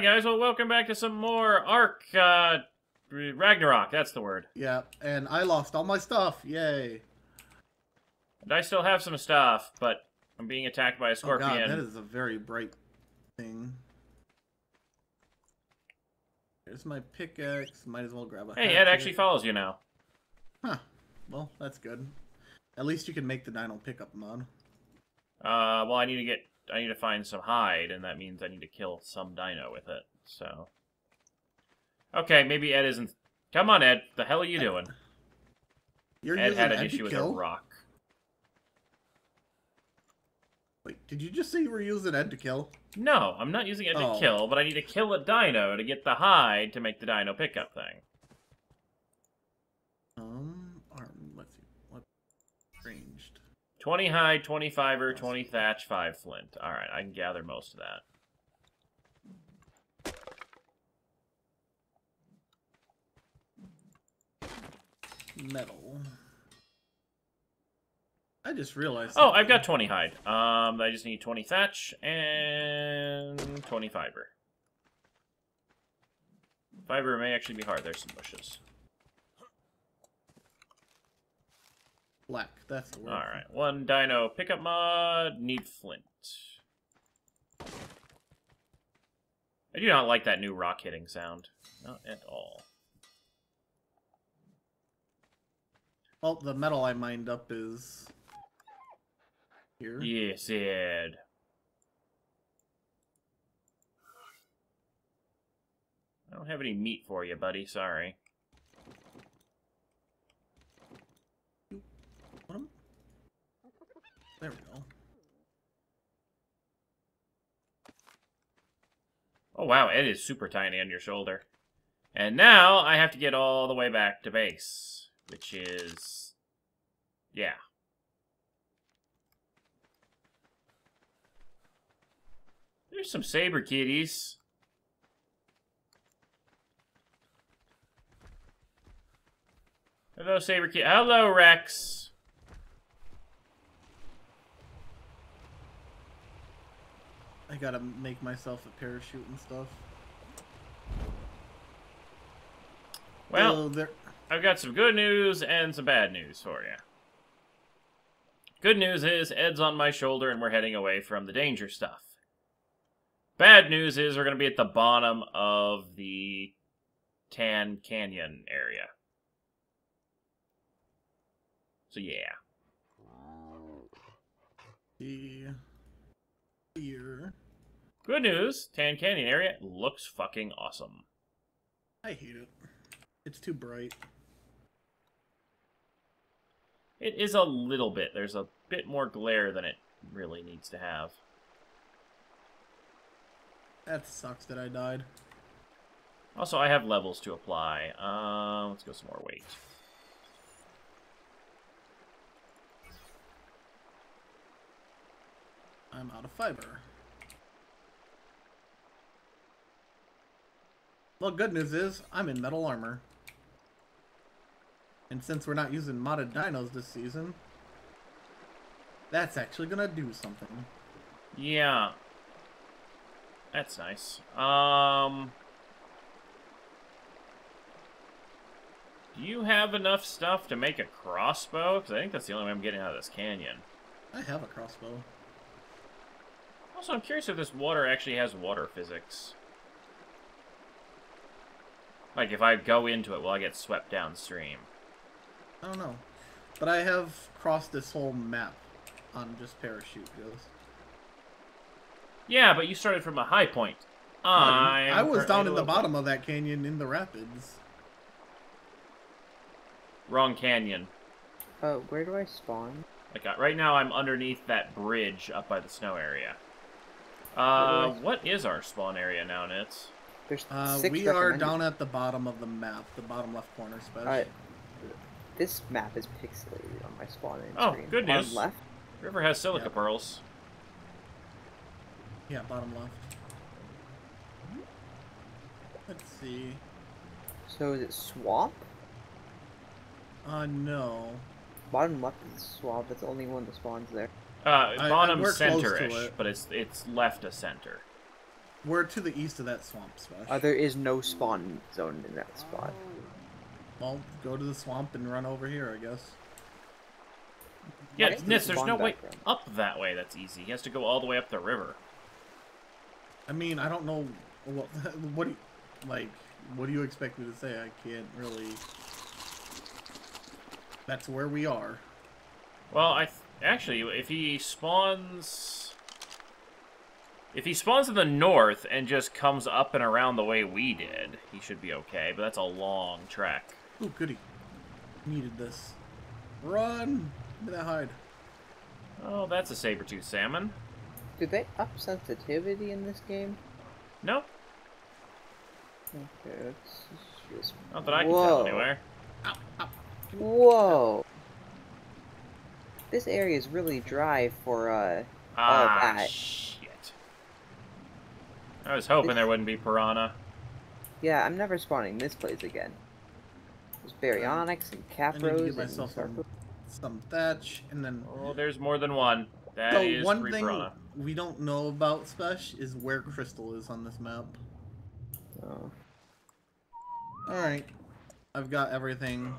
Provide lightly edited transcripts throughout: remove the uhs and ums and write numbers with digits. Alright guys, well welcome back to some more Ark, Ragnarok, that's the word. Yeah, and I lost all my stuff, yay. And I still have some stuff, but I'm being attacked by a scorpion. Oh god, that is a very bright thing. There's my pickaxe, might as well grab a hatchet. Hey, Ed actually follows you now. Huh, well that's good. At least you can make the dino pickup mod. Well I need to find some hide, and that means I need to kill some dino with it, so... Okay, maybe Ed isn't... Come on, Ed. The hell are you doing? Ed had an issue with a rock. Wait, did you just say you were using Ed to kill? No, I'm not using Ed to kill, but I need to kill a dino to get the hide to make the dino pickup thing. Let's see. What ranged? 20 hide, 20 fiber, 20 thatch, 5 flint. Alright, I can gather most of that. Metal. I just realized... Oh, I've got 20 hide. I just need 20 thatch and 20 fiber. Fiber may actually be hard. There's some bushes. Black, that's the word. Alright, one dino pickup mod, need flint. I do not like that new rock hitting sound. Not at all. Well, the metal I mined up is... here. Yes, Ed. I don't have any meat for you, buddy, sorry. There we go. Oh wow, it is super tiny on your shoulder. And now I have to get all the way back to base, which is... yeah. There's some saber kitties. Hello, saber kitty. Hello, Rex. I gotta make myself a parachute and stuff. Well, I've got some good news and some bad news for you. Good news is Ed's on my shoulder and we're heading away from the danger stuff. Bad news is we're gonna be at the bottom of the Tan Canyon area. So yeah. Here. Good news, Tan Canyon area looks fucking awesome. I hate it. It's too bright. It is a little bit. There's a bit more glare than it really needs to have. That sucks that I died. Also, I have levels to apply. Let's go some more weight. I'm out of fiber. Well, good news is, I'm in metal armor. And since we're not using modded dinos this season, that's actually gonna do something. Yeah. That's nice. Do you have enough stuff to make a crossbow? Because I think that's the only way I'm getting out of this canyon. I have a crossbow. Also, I'm curious if this water actually has water physics. Like, if I go into it, will I get swept downstream? I don't know. But I have crossed this whole map on just parachute goes. Yeah, but you started from a high point. I was down in the bottom of that canyon in the rapids. Wrong canyon. Where do I spawn? Like, right now I'm underneath that bridge up by the snow area. What is our spawn area now, Nitz? We are down at the bottom of the map, the bottom left corner, especially. This map is pixelated on my spawn screen. Oh, good news. Left. River has silica pearls. Yeah, bottom left. Let's see. So is it swamp? No. Bottom left is swamp. That's the only one that spawns there. Bottom center-ish, but it's left of center. We're to the east of that swamp, Spesh. There is no spawn zone in that spot. Well, go to the swamp and run over here, I guess. Yeah, Nitz, there's no way up that way that's easy. He has to go all the way up the river. I mean, I don't know... what do you... Like, what do you expect me to say? I can't really... That's where we are. Well, actually, if he spawns... If he spawns in the north and just comes up and around the way we did, he should be okay, but that's a long trek. Ooh, goody. Needed this. Run! I'm gonna hide. Oh, that's a Sabertooth salmon. Did they up sensitivity in this game? No. Okay, that's just... Not that I can tell anywhere. Ow, ow. Whoa. This area is really dry for, all that. Shit. I was hoping there wouldn't be piranha. Yeah, I'm never spawning this place again. There's Baryonyx and Capros. I need to give myself some thatch, and then... Oh, there's more than one. That is one thing piranha. We don't know about Spesh is where Crystal is on this map. Oh. Alright. I've got everything.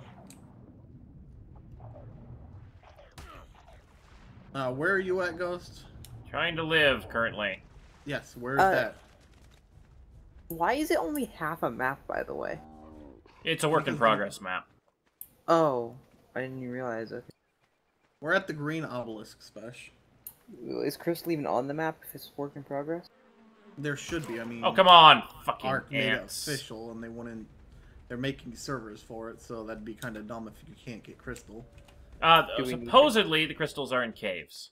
Where are you at, Ghost? Trying to live, currently. Yes, where is that? Why is it only half a map, by the way? It's a work-in-progress map. Oh, I didn't even realize it. We're at the green obelisk, Spesh. Is Crystal even on the map if it's work-in-progress? There should be, I mean... Oh, come on! Fucking Ark made it official, and they wouldn't... They're making servers for it, so that'd be kind of dumb if you can't get Crystal. Supposedly the crystals are in caves.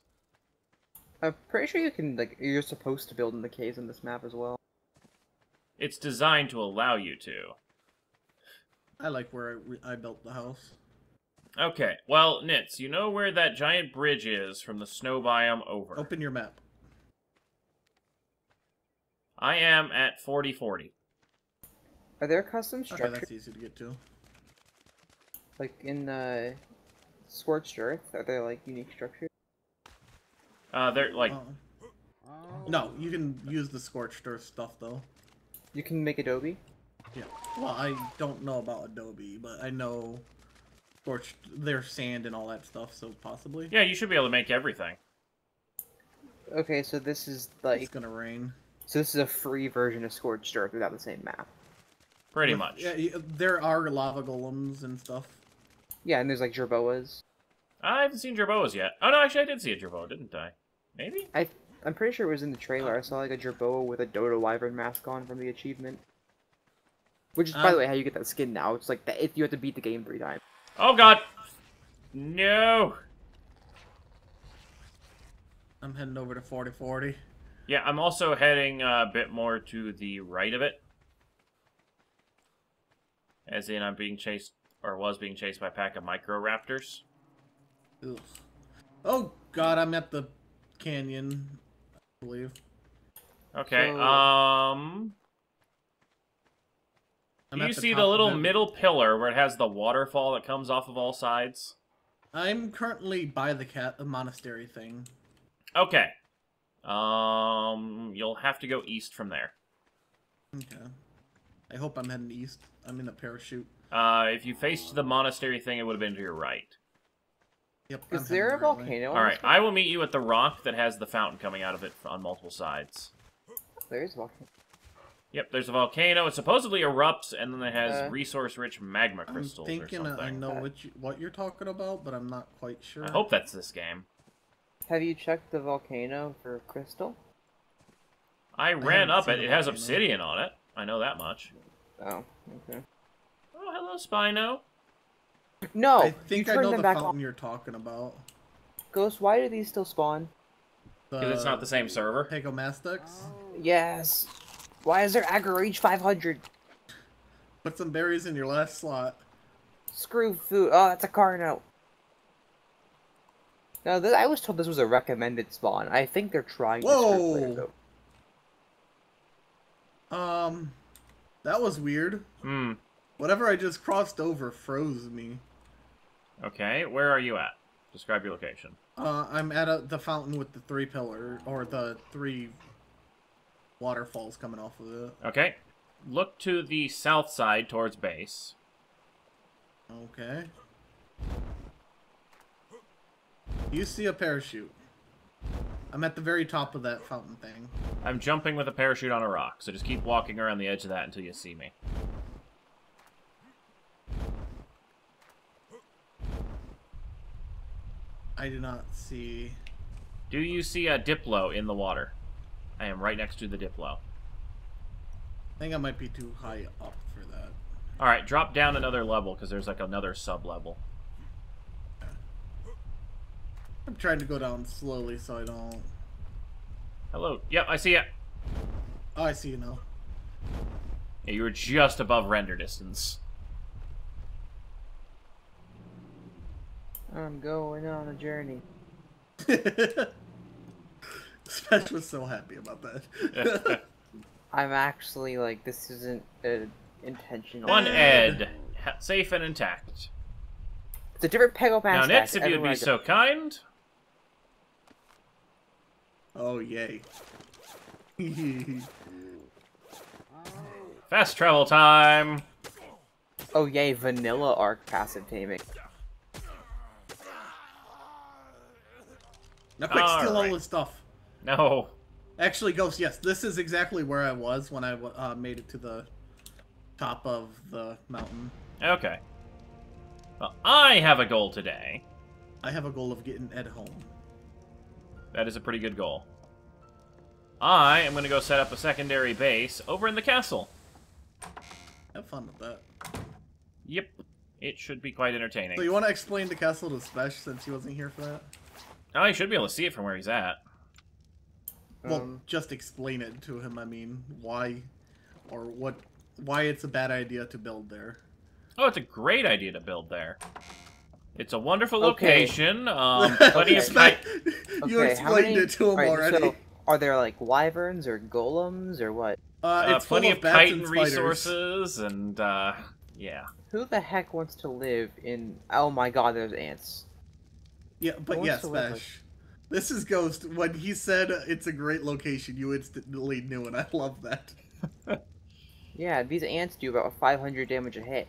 I'm pretty sure you can, like, you're supposed to build in the caves in this map as well. It's designed to allow you to. I like where I built the house. Okay, well, Nitz, you know where that giant bridge is from the snow biome over. Open your map. I am at 4040. Are there custom structures? Okay, that's easy to get to. Like, in, Scorched Earth? Are there, like, unique structures? They're, like... No, you can use the Scorched Earth stuff, though. You can make Adobe? Yeah. Well, I don't know about Adobe, but I know Scorched... their sand and all that stuff, so possibly. Yeah, you should be able to make everything. Okay, so this is, like... It's gonna rain. So this is a free version of Scorched Earth without the same map. Pretty much. Yeah, there are lava golems and stuff. Yeah, and there's, like, Jerboas. I haven't seen Jerboas yet. Oh, no, actually, I did see a Jerboa, didn't I? Maybe? I'm pretty sure it was in the trailer. I saw, like, a Jerboa with a Dodo Wyvern mask on from the achievement. Which is, by the way, how you get that skin now. It's like, that if you have to beat the game 3 times. Oh, God! No! I'm heading over to 4040. Yeah, I'm also heading a bit more to the right of it. As in, I'm being chased... or was being chased by a pack of Microraptors. Ugh. Oh god, I'm at the canyon, I believe. Okay, so, do you see the little middle pillar where it has the waterfall that comes off of all sides? I'm currently by the monastery thing. Okay. You'll have to go east from there. Okay. I hope I'm heading east. I'm in a parachute. If you faced the monastery thing, it would have been to your right. Yep. Is there a volcano? Alright, I will meet you at the rock that has the fountain coming out of it on multiple sides. There is a volcano. Yep, there's a volcano. It supposedly erupts, and then it has resource-rich magma crystals or something. I'm thinking I know what you're talking about, but I'm not quite sure. I hope that's this game. Have you checked the volcano for crystal? I ran up it. It has obsidian on it. I know that much. Oh, okay. Oh, hello, Spino. No, I think I know the fountain you're talking about. Ghost, why do these still spawn? Because it's not the same server. Pegomastax? Yes. Why is there aggro reach 500? Put some berries in your last slot. Screw food. Oh, it's a Carno. No, I was told this was a recommended spawn. I think they're trying to screw players though. That was weird. Hmm. Whatever I just crossed over froze me. Okay, where are you at? Describe your location. I'm at the fountain with the 3 pillar, or the 3 waterfalls coming off of it. Okay. Look to the south side towards base. Okay. You see a parachute. I'm at the very top of that fountain thing. I'm jumping with a parachute on a rock, so just keep walking around the edge of that until you see me. I do not see... Do you see a Diplo in the water? I am right next to the Diplo. I think I might be too high up for that. Alright, drop down another level, because there's like another sub-level. I'm trying to go down slowly so I don't... Hello. Yep, I see ya. Oh, I see you now. Yeah, you were just above render distance. I'm going on a journey. Spesh was so happy about that. I'm actually like, this isn't intentional. One Ed. Safe and intact. It's a different Pegomastax. Now, Nitz, if you'd be so kind. Oh, yay. Fast travel time. Oh, yay. Vanilla Ark passive taming. Now quick, steal all this stuff. No. Actually, Ghost, yes, this is exactly where I was when I made it to the top of the mountain. Okay. Well, I have a goal today. I have a goal of getting Ed home. That is a pretty good goal. I am going to go set up a secondary base over in the castle. Have fun with that. Yep. It should be quite entertaining. So you want to explain the castle to Spesh since he wasn't here for that? Oh, he should be able to see it from where he's at. Well, just explain it to him, I mean, why it's a bad idea to build there. Oh, it's a great idea to build there. It's a wonderful location, but he's... You explained it to him already. So are there, like, wyverns or golems or what? It's plenty of chitin resources and, yeah. Who the heck wants to live in... Oh my god, there's ants. Yeah, but yes, Bash. This is Ghost. When he said it's a great location, you instantly knew, and I love that. Yeah, these ants do about 500 damage a hit.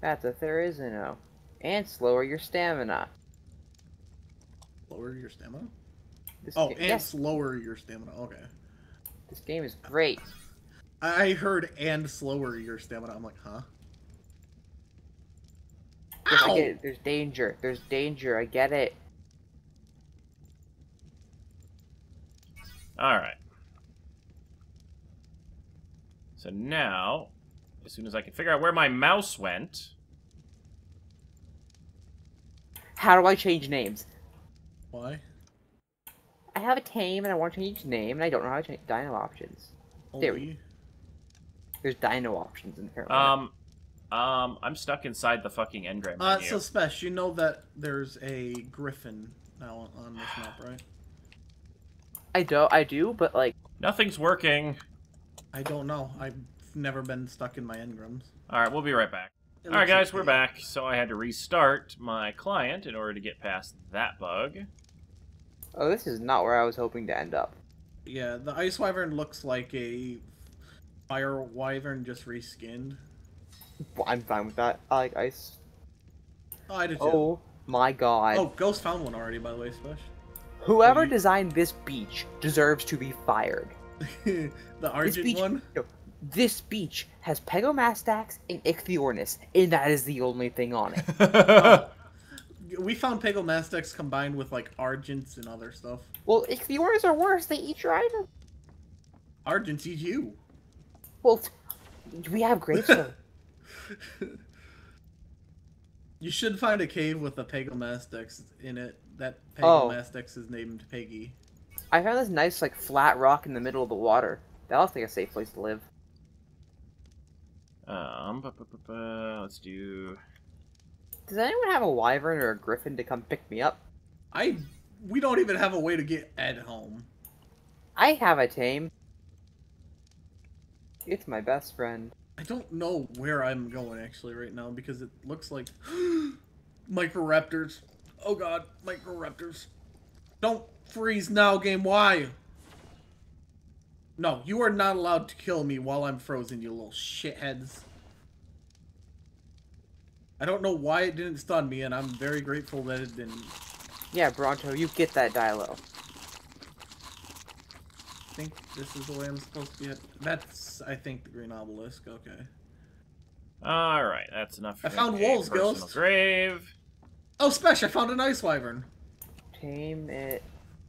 That's a there is an O. Ants lower your stamina. Lower your stamina? Ants lower your stamina. Okay. This game is great. I heard and slower your stamina. I'm like, huh? Yes, I get it. There's danger. There's danger. I get it. Alright. So now, as soon as I can figure out where my mouse went... How do I change names? Why? I have a tame and I want to change name and I don't know how to change dino options. There's dino options in the I'm stuck inside the fucking engram menu. So Spesh, you know that there's a griffin now on this map, right? I do, but like... Nothing's working. I don't know. I've never been stuck in my engrams. Alright, we'll be right back. Alright guys, we're back. So I had to restart my client in order to get past that bug. Oh, this is not where I was hoping to end up. Yeah, the Ice Wyvern looks like a Fire Wyvern just reskinned. Well, I'm fine with that. I like ice. Oh, I did too. Oh my god. Oh, Ghost found one already, by the way, Spesh. Whoever designed this beach deserves to be fired. The Argent one? No, this beach has Pegomastax and Ichthyornis, and that is the only thing on it. We found Pegomastax combined with, like, Argents and other stuff. Well, Ichthyornis are worse. They eat your item. Argents eat you. Well, we have grapes, though. You should find a cave with a Pegomastax in it. That Pegomastax is named Peggy. I found this nice, like, flat rock in the middle of the water. That looks like a safe place to live. Let's do... Does anyone have a wyvern or a griffin to come pick me up? We don't even have a way to get Ed home. I have a tame. It's my best friend. I don't know where I'm going, actually, right now, because it looks like... Microraptors. Oh, God. Microraptors. Don't Freeze now, game. Why? No, you are not allowed to kill me while I'm frozen, you little shitheads. I don't know why it didn't stun me, and I'm very grateful that it didn't. Yeah, Bronto, you get that Diplo. I think this is the way I'm supposed to be at. That's, I think, the Green Obelisk. Okay. Alright, that's enough for I found wolves, Ghost. Grave. Oh, Spesh, I found an ice wyvern. Tame it.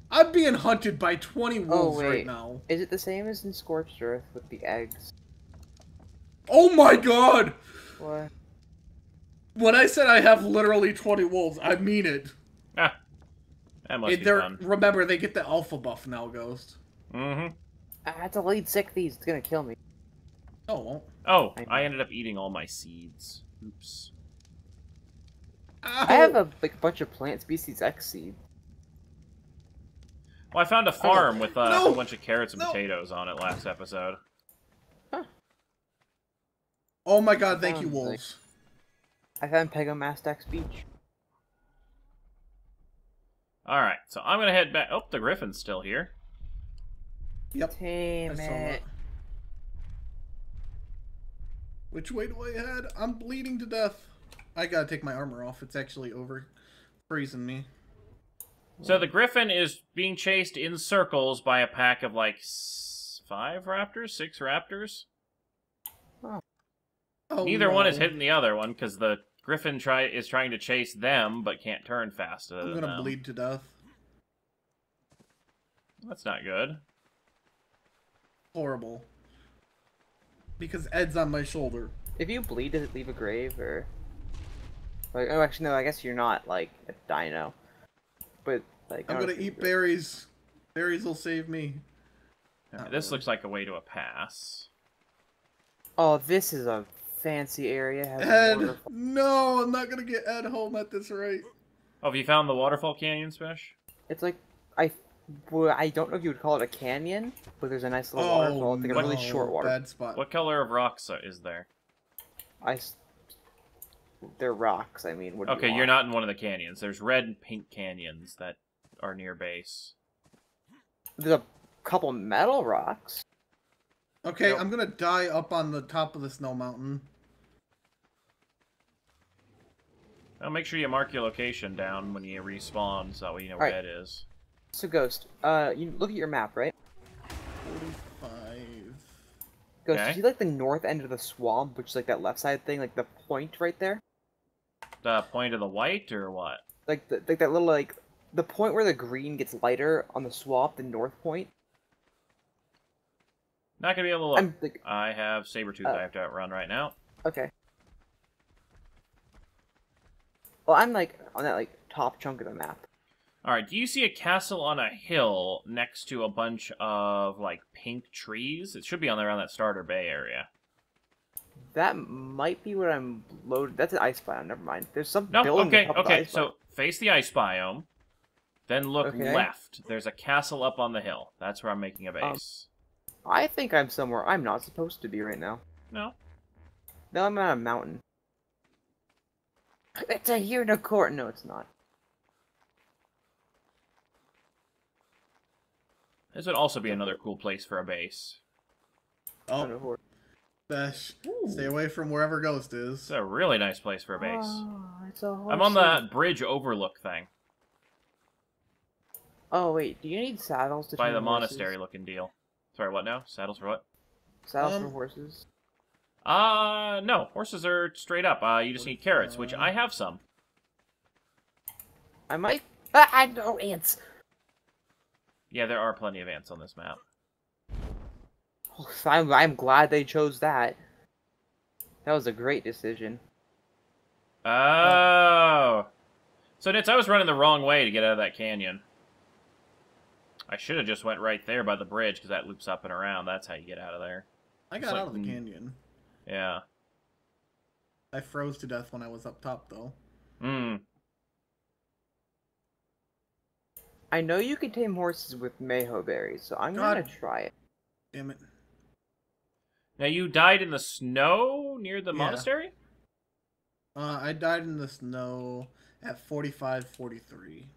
I'm being hunted by 20 wolves right now. Is it the same as in Scorched Earth with the eggs? Oh my god! What? When I said I have literally 20 wolves, I mean it. Ah. That must be fun. Remember, they get the alpha buff now, Ghost. Mm-hmm. I had to lead sick these. It's gonna kill me. No, it won't. Oh, I ended up eating all my seeds. Oops. Ow. I have a bunch of Plant Species X seeds. Well, I found a farm with a bunch of carrots and potatoes on it last episode. Huh. Oh my god, thank you, wolves. I found Pegomastax Beach. Alright, so I'm gonna head back. Oh, the Griffin's still here. Yep. Tame it. Which way do I head? I'm bleeding to death. I gotta take my armor off. It's actually over freezing me. So the Griffin is being chased in circles by a pack of like 6 raptors. Oh, Neither one is hitting the other one because the Griffin is trying to chase them but can't turn faster than them. I'm gonna bleed to death. That's not good. Horrible. Because Ed's on my shoulder. If you bleed, does it leave a grave or? Like, oh, actually, no. I guess you're not like a dino. But like, I'm gonna eat berries. Berries will save me. Right, this looks like a way to a pass. Oh, this is a fancy area. Ed, no, I'm not gonna get Ed home at this rate. Oh, have you found the waterfall canyon, Spesh? It's like I don't know if you would call it a canyon, but there's a nice little waterfall. It's like a really short waterfall. Bad spot. What color of rocks is there? They're rocks. I mean, what do you want? You're not in one of the canyons. There's red and pink canyons that are near base. There's a couple metal rocks. Okay, I'm gonna die up on the top of the snow mountain. Well, make sure you mark your location down when you respawn, so that way you know where that is. So, Ghost, you look at your map, right? 45. Ghost, do you see like the north end of the swamp, which is like that left side thing, like the point right there? The point of the white, or what? Like, like that little, like, the point where the green gets lighter on the swamp, the north point. Not gonna be able to look. Like, I have Sabertooth I have to outrun right now. Okay. Well, I'm, like, on that, like, top chunk of the map. Alright, do you see a castle on a hill next to a bunch of, like, pink trees? It should be on around that starter bay area. That might be where I'm loaded. That's an ice biome, never mind. There's some building okay, so face the ice biome, then look left. There's a castle up on the hill. That's where I'm making a base. I think I'm somewhere I'm not supposed to be right now. No? No, I'm on a mountain. It's a unicorn! No, it's not. This would also be another cool place for a base. Oh, Spesh, stay away from wherever Ghost is. It's a really nice place for a base. Oh, it's a I'm on that bridge overlook thing. Oh wait, do you need saddles to by the monastery looking deal? Sorry, what now? Saddles for what? Saddles for horses. No, horses are straight up. You just need carrots, which I have some. I might. I know ants. Yeah, there are plenty of ants on this map. Oh, I'm glad they chose that. That was a great decision. Oh. So, Nitz, I was running the wrong way to get out of that canyon. I should have just went right there by the bridge, because that loops up and around. That's how you get out of there. I got out of the canyon. Yeah. I froze to death when I was up top, though. Hmm. I know you can tame horses with mayho berries, so I'm gonna try it. Damn it. Now, you died in the snow near the monastery? I died in the snow at 45:43.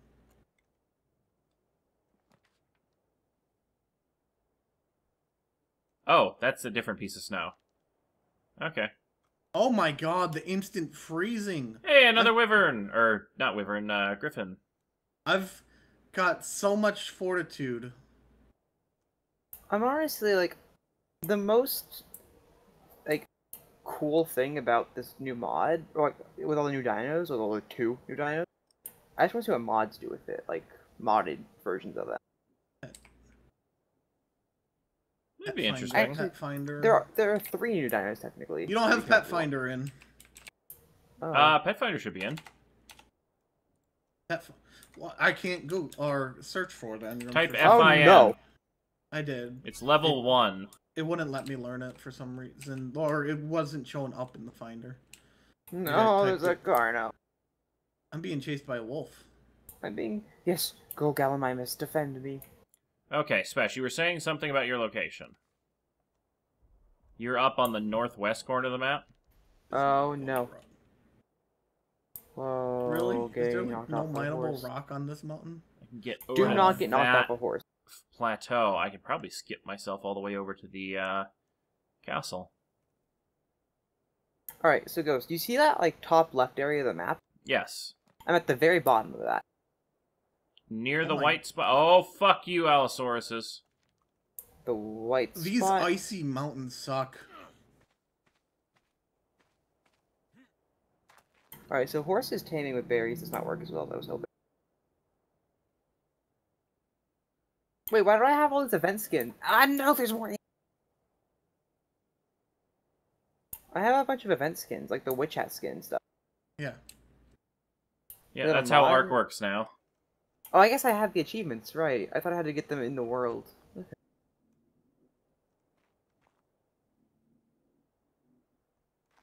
Oh, that's a different piece of snow. Okay. Oh my god, the instant freezing. Hey, another wyvern! Or, not wyvern, griffin. I've got so much fortitude. I'm honestly, like, the most, like, cool thing about this new mod, or, like, with all the new dinos, with all the two new dinos, I just want to see what mods do with it, like, modded versions of that. That'd be interesting. Actually, Pet Finder. There are three new dinos technically. You don't have Pet Finder in. Oh. Pet Finder should be in. Well, I can't go or search for them. Type FIN. Oh, no. I did. It's level one. It wouldn't let me learn it for some reason, or it wasn't showing up in the Finder. No, there's a Carno. I'm being chased by a wolf. Yes, go Gallimimus, defend me. Okay, Spesh, you were saying something about your location. You're up on the northwest corner of the map? Oh, no. Whoa, really? Is there like, no mineable rock on this mountain? I can get over Do not get knocked off a horse. Plateau. I could probably skip myself all the way over to the castle. Alright, so Ghost, do you see that like top left area of the map? Yes. I'm at the very bottom of that. Near the white spot. Oh, fuck you, Allosauruses. The white spot. These icy mountains suck. Alright, so horses taming with berries does not work as well, though, so... Wait, why do I have all this event skin? I know there's more. I have a bunch of event skins, like the witch hat skin stuff. Yeah. Yeah, that's how Ark works now. Oh, I guess I have the achievements, right. I thought I had to get them in the world. Okay.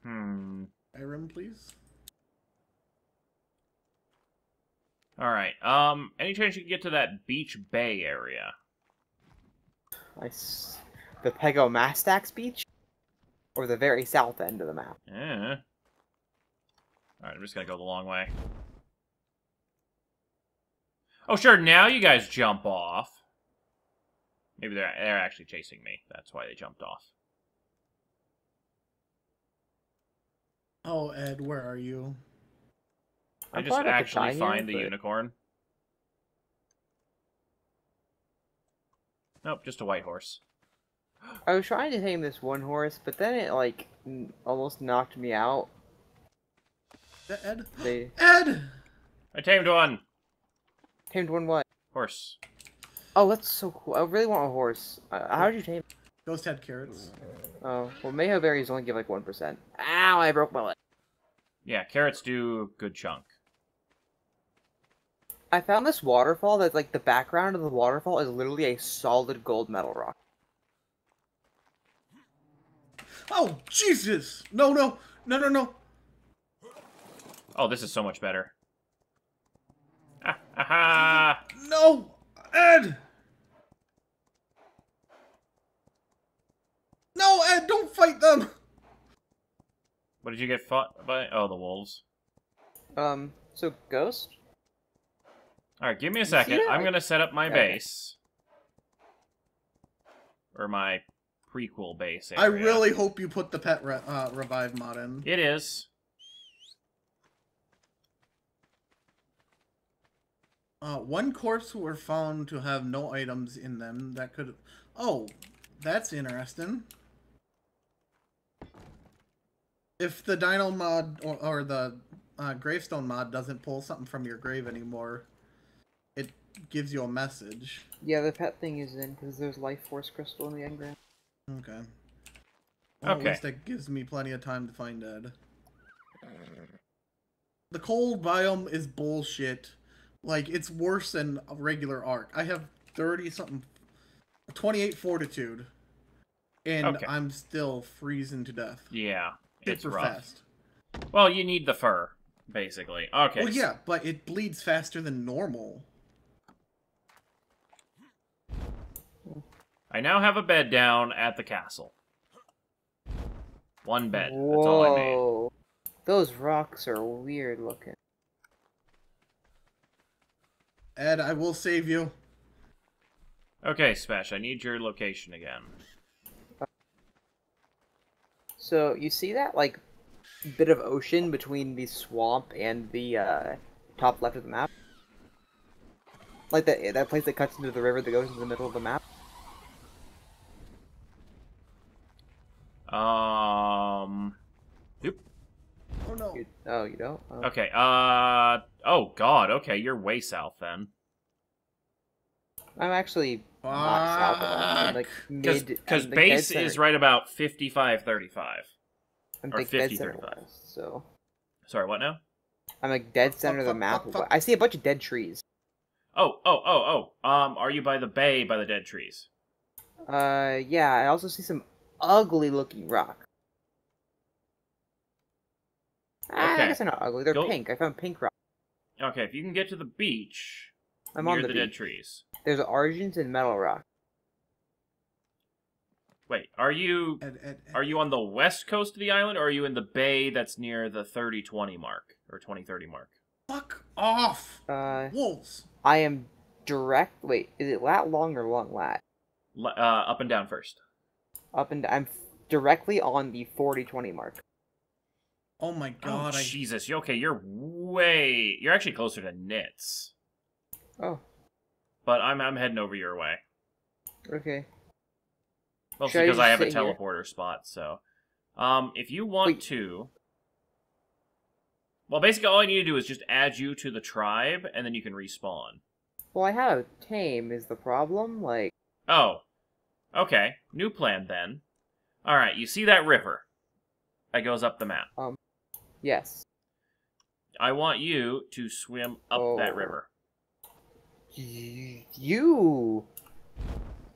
Irem, please. Alright, any chance you can get to that Beach Bay area? The Pegomastax beach? Or the very south end of the map? Yeah. Alright, I'm just gonna go the long way. Oh, sure, now you guys jump off. Maybe they're actually chasing me. That's why they jumped off. Oh, Ed, where are you? I just actually find the unicorn. Nope, just a white horse. I was trying to tame this one horse, but then it, like, almost knocked me out. Ed? Ed! I tamed one! Tamed one what? Horse. Oh, that's so cool. I really want a horse. How did you tame it? Ghost had carrots. Oh, well, Mayho berries only give like 1%. Ow, I broke my leg. Yeah, carrots do a good chunk. I found this waterfall that, like, the background of the waterfall is literally a solid gold metal rock. Oh, Jesus! No, no! No, no, no! Oh, this is so much better. Aha! No! Ed! No, Ed, don't fight them! What did you get fought by? Oh, the wolves. So, Ghost? Alright, give me a second. I'm gonna set up my base. Or my prequel base area. I really hope you put the pet revive mod in. It is. One corpse were found to have no items in them that could... Oh, that's interesting. If the dino mod or the gravestone mod doesn't pull something from your grave anymore, it gives you a message. Yeah, the pet thing is in because there's life force crystal in the engram. Okay. Well, okay. At least that gives me plenty of time to find Ed. The cold biome is bullshit. Like, it's worse than a regular Ark. I have 30-something... 28 fortitude. And okay. I'm still freezing to death. Yeah, it's rough. Fast. Well, you need the fur, basically. Okay. Well, yeah, but it bleeds faster than normal. I now have a bed down at the castle. One bed. Whoa. That's all I made. Those rocks are weird looking. Ed, I will save you. Okay, Spesh, I need your location again. So you see that like bit of ocean between the swamp and the top left of the map? Like that place that cuts into the river that goes into the middle of the map? Nope. Oh no. Oh, you don't? Oh. Okay, oh god, okay, you're way south then. I'm actually not south of that. I'm like mid. Because base is right about 55-35. I'm like dead center west, so. Sorry, what now? I'm like dead center of the map. I see a bunch of dead trees. Oh. Are you by the bay by the dead trees? Yeah, I also see some ugly looking rock. Okay. I guess they're not ugly, they're pink. I found pink rock. Okay, if you can get to the beach, I'm near on the dead trees. There's Argent and metal rock. Wait, are you on the west coast of the island, or are you in the bay that's near the 30-20 mark, or 20-30 mark? Fuck off! Wolves! I am direct... Wait, is it lat long or long lat? Up and down first. Up and down. I'm directly on the 40-20 mark. Oh my god, oh, Jesus, okay, you're way... You're actually closer to Nitz. Oh. But I'm heading over your way. Okay. Mostly because I have a teleporter spot, so. If you want to... Well, basically all I need to do is just add you to the tribe, and then you can respawn. Well, I have tame is the problem, like... Oh. Okay. New plan, then. Alright, you see that river? That goes up the map. Yes. I want you to swim up that river. You...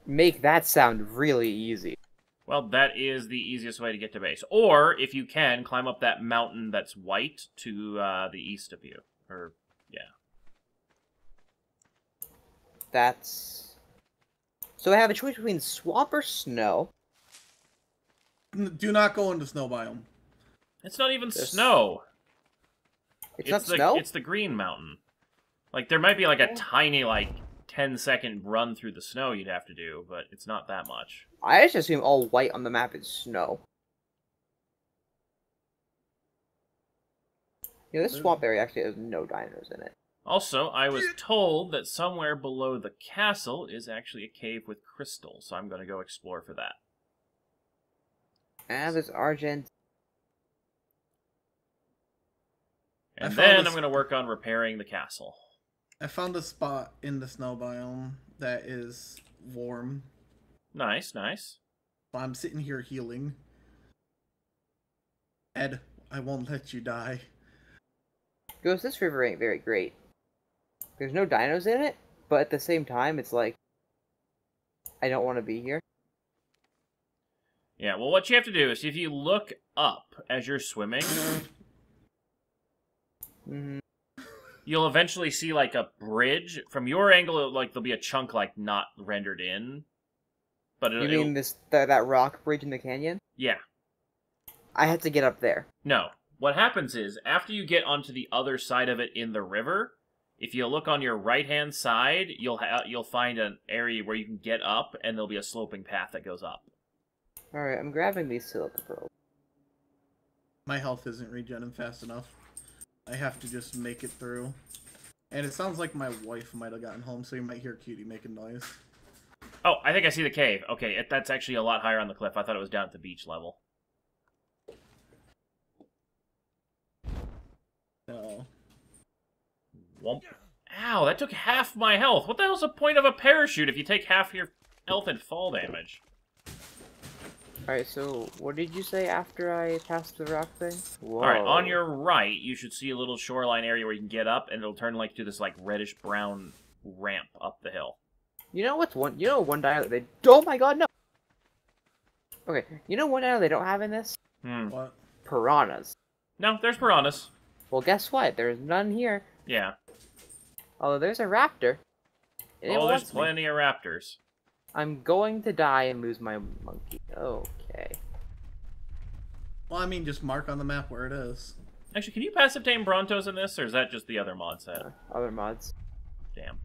make that sound really easy. Well, that is the easiest way to get to base. Or, if you can, climb up that mountain that's white to the east of you. Or, yeah. That's... So I have a choice between swamp or snow. Do not go into snow biome. It's not even snow. It's not snow? It's the green mountain. Like, there might be, like, a tiny, like... 10-second run through the snow you'd have to do, but it's not that much. I just assume all white on the map is snow. You know, this swamp area actually has no dinos in it. Also, I was told that somewhere below the castle is actually a cave with crystal, so I'm going to go explore for that. And there's Argent. And then I'm going to work on repairing the castle. I found a spot in the snow biome that is warm. Nice, nice. I'm sitting here healing. Ed, I won't let you die. Ghost, this river ain't very great. There's no dinos in it, but at the same time, it's like... I don't want to be here. Yeah, well, what you have to do is if you look up as you're swimming... Mm-hmm. You'll eventually see, like, a bridge. From your angle, like, there'll be a chunk, like, not rendered in. But it'll, you mean that rock bridge in the canyon? Yeah. I had to get up there. No. What happens is, after you get onto the other side of it in the river, if you look on your right-hand side, you'll find an area where you can get up, and there'll be a sloping path that goes up. Alright, I'm grabbing these silica pearls. My health isn't regenerating fast enough. I have to just make it through. And it sounds like my wife might have gotten home, so you might hear Cutie making noise. Oh, I think I see the cave. Okay, that's actually a lot higher on the cliff. I thought it was down at the beach level. No. Womp. Ow, that took half my health. What the hell's the point of a parachute if you take half your health and fall damage? Alright, so what did you say after I passed the rock thing? Alright, on your right, you should see a little shoreline area where you can get up, and it'll turn like to this like reddish-brown ramp up the hill. You know what's one? You know one dino they? Oh my god, no! Okay, you know one dino they don't have in this? Hmm. What? Piranhas. No, there's piranhas. Well, guess what? There's none here. Yeah. Although there's a raptor. Oh, there's plenty of raptors. I'm going to die and lose my monkey. Okay. Well, I mean, just mark on the map where it is. Actually, can you passive tame Brontos in this, or is that just the other mod set? Other mods. Damn.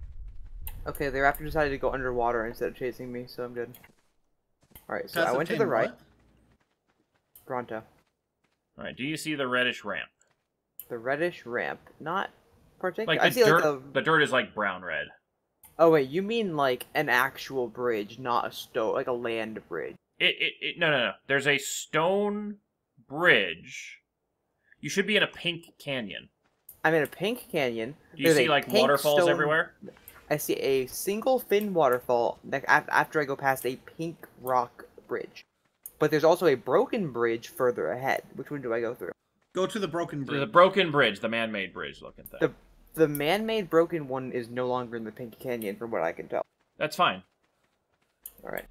Okay, the raptor decided to go underwater instead of chasing me, so I'm good. Alright, so I went to the right. Bronto. Alright, do you see the reddish ramp? The reddish ramp? Not particularly. Like the dirt, like a... but dirt is like brown-red. Oh wait, you mean like an actual bridge, not a stone, like a land bridge. No. There's a stone bridge. You should be in a pink canyon. I'm in a pink canyon. Do you see like waterfalls everywhere? I see a single fin waterfall after I go past a pink rock bridge. But there's also a broken bridge further ahead. Which one do I go through? Go to the broken bridge. The broken bridge, the man-made bridge looking thing. The man-made broken one is no longer in the pink canyon from what I can tell. That's fine. Alright.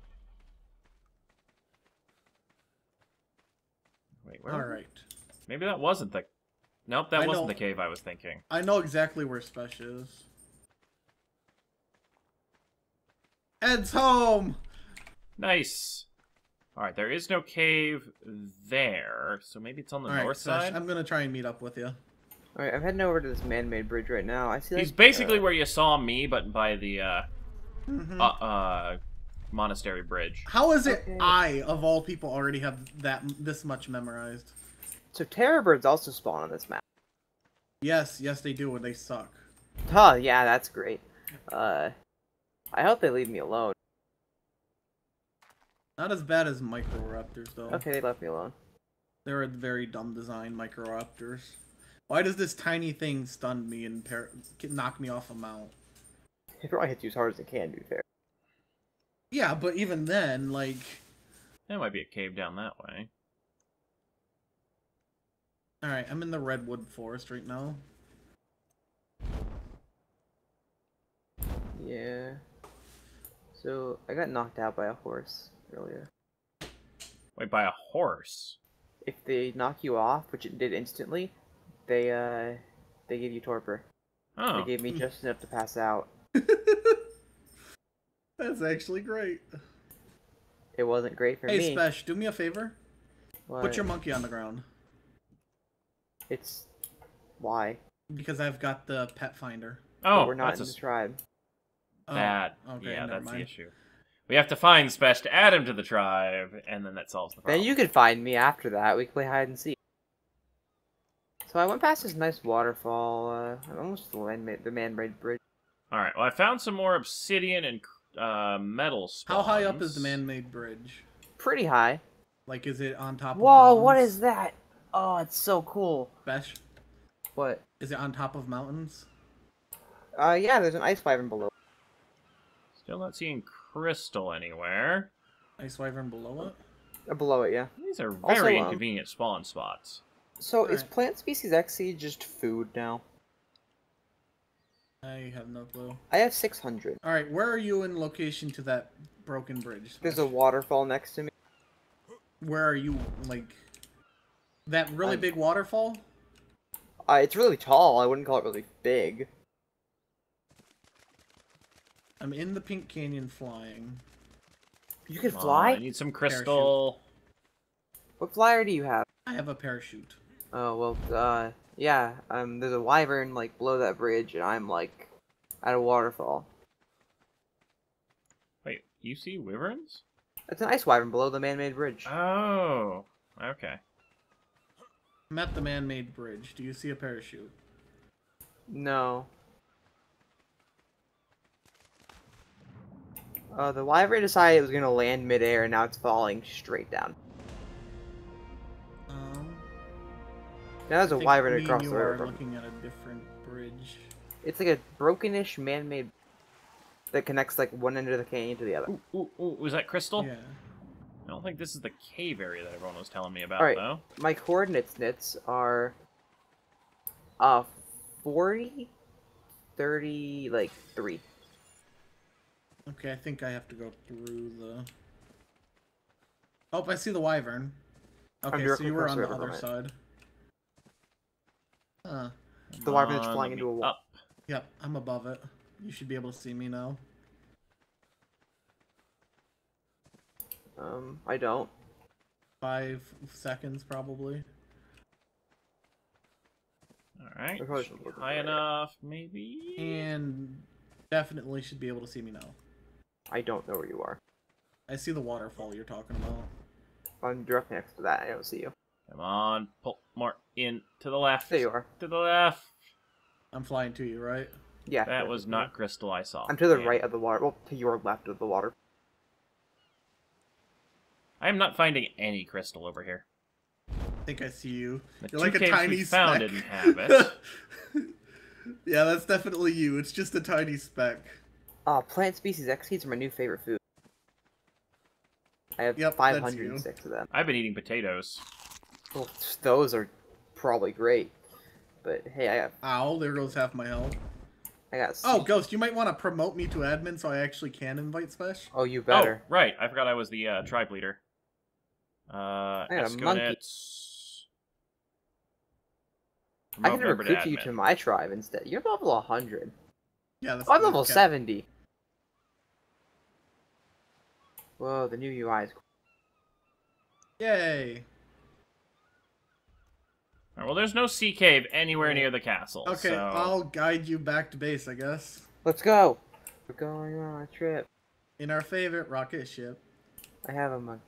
Wait, where? Alright. Maybe that wasn't the... Nope, that wasn't the cave I was thinking. I know exactly where Spesh is. Ed's home! Nice. Alright, there is no cave there, so maybe it's on the north side? I'm gonna try and meet up with you. Alright, I'm heading over to this man-made bridge right now. I see. He's like, basically where you saw me, but by the monastery bridge. How is it I, of all people, already have this much memorized? So terror birds also spawn on this map. Yes, they do, and they suck. Oh, yeah, that's great. I hope they leave me alone. Not as bad as Microraptors, though. Okay, they left me alone. They're a very dumb design, Microraptors. Why does this tiny thing stun me and knock me off a mount? It probably hits you as hard as it can, to be fair. Yeah, but even then, like... There might be a cave down that way. Alright, I'm in the redwood forest right now. Yeah. So, I got knocked out by a horse earlier. Wait, by a horse? If they knock you off, which it did instantly, they give you torpor. Oh. They gave me just enough to pass out. That's actually great. It wasn't great for me. Hey, Spesh, do me a favor. What? Put your monkey on the ground. It's... Why? Because I've got the pet finder. Oh, but we're not in the tribe. Bad. Oh, okay, yeah, that's the issue. We have to find Spesh to add him to the tribe, and then that solves the problem. Then you could find me after that. We could play hide and seek. So I went past this nice waterfall. I'm almost the man-made bridge. Alright, well I found some more obsidian and metal spawns. How high up is the man-made bridge? Pretty high. Like, is it on top of mountains? Whoa, what is that? Oh, it's so cool. Spesh? What? Is it on top of mountains? Yeah, there's an ice wyvern below. Still not seeing crystal anywhere. Ice wyvern below it? Below it, yeah. These are very inconvenient spawn spots. So, is Plant Species X just food now? I have no clue. I have 600. Alright, where are you in location to that broken bridge? There's a waterfall next to me. Where are you, like... That really big waterfall? It's really tall. I wouldn't call it really big. I'm in the pink canyon flying. You can fly? I need some crystal. Parachute. What flyer do you have? I have a parachute. Oh, well, yeah. There's a wyvern, like, below that bridge, and I'm, like, at a waterfall. Wait, you see wyverns? It's an ice wyvern below the man-made bridge. Oh, okay. I'm at the man-made bridge. Do you see a parachute? No. The wyvern decided it was going to land midair, and now it's falling straight down. Now there's a wyvern across the river. I'm looking at a different bridge. It's like a brokenish man-made that connects like one end of the canyon to the other. Ooh, was that crystal? Yeah. I don't think this is the cave area that everyone was telling me about, though. My coordinates, Nitz, are 40, 30, like, 3. Okay, I think I have to go through the... Oh, I see the wyvern. Okay, so you were on the other side. Huh. The wyvern is flying into a wall. Yep, I'm above it. You should be able to see me now. I don't. 5 seconds, probably. Alright. High enough, maybe? And definitely should be able to see me now. I don't know where you are. I see the waterfall you're talking about. I'm directly next to that. I don't see you. Come on, pull more in to the left. There you are. To the left. I'm flying to you, right? Yeah. That was not crystal I saw. I'm to the right of the water. Well, to your left of the water. I am not finding any crystal over here. I think I see you. The You're like a tiny we found speck. Didn't have it. Yeah, that's definitely you. It's just a tiny speck. Plant Species X seeds are my new favorite food. I have 506 of them. I've been eating potatoes. Well, those are probably great. But hey, I got... Ow, there goes half my health. I got... Oh, Ghost, you might want to promote me to admin so I actually can invite Spesh. Oh, you better. Oh, right. I forgot I was the tribe leader. I got a monkey. I can recruit you to my tribe instead. You're level 100. Yeah, that's I'm level 70. Whoa, the new UI is cool. Yay! All right, well, there's no sea cave anywhere near the castle. Okay, so... I'll guide you back to base, I guess. Let's go! We're going on a trip. In our favorite rocket ship. I have a monkey.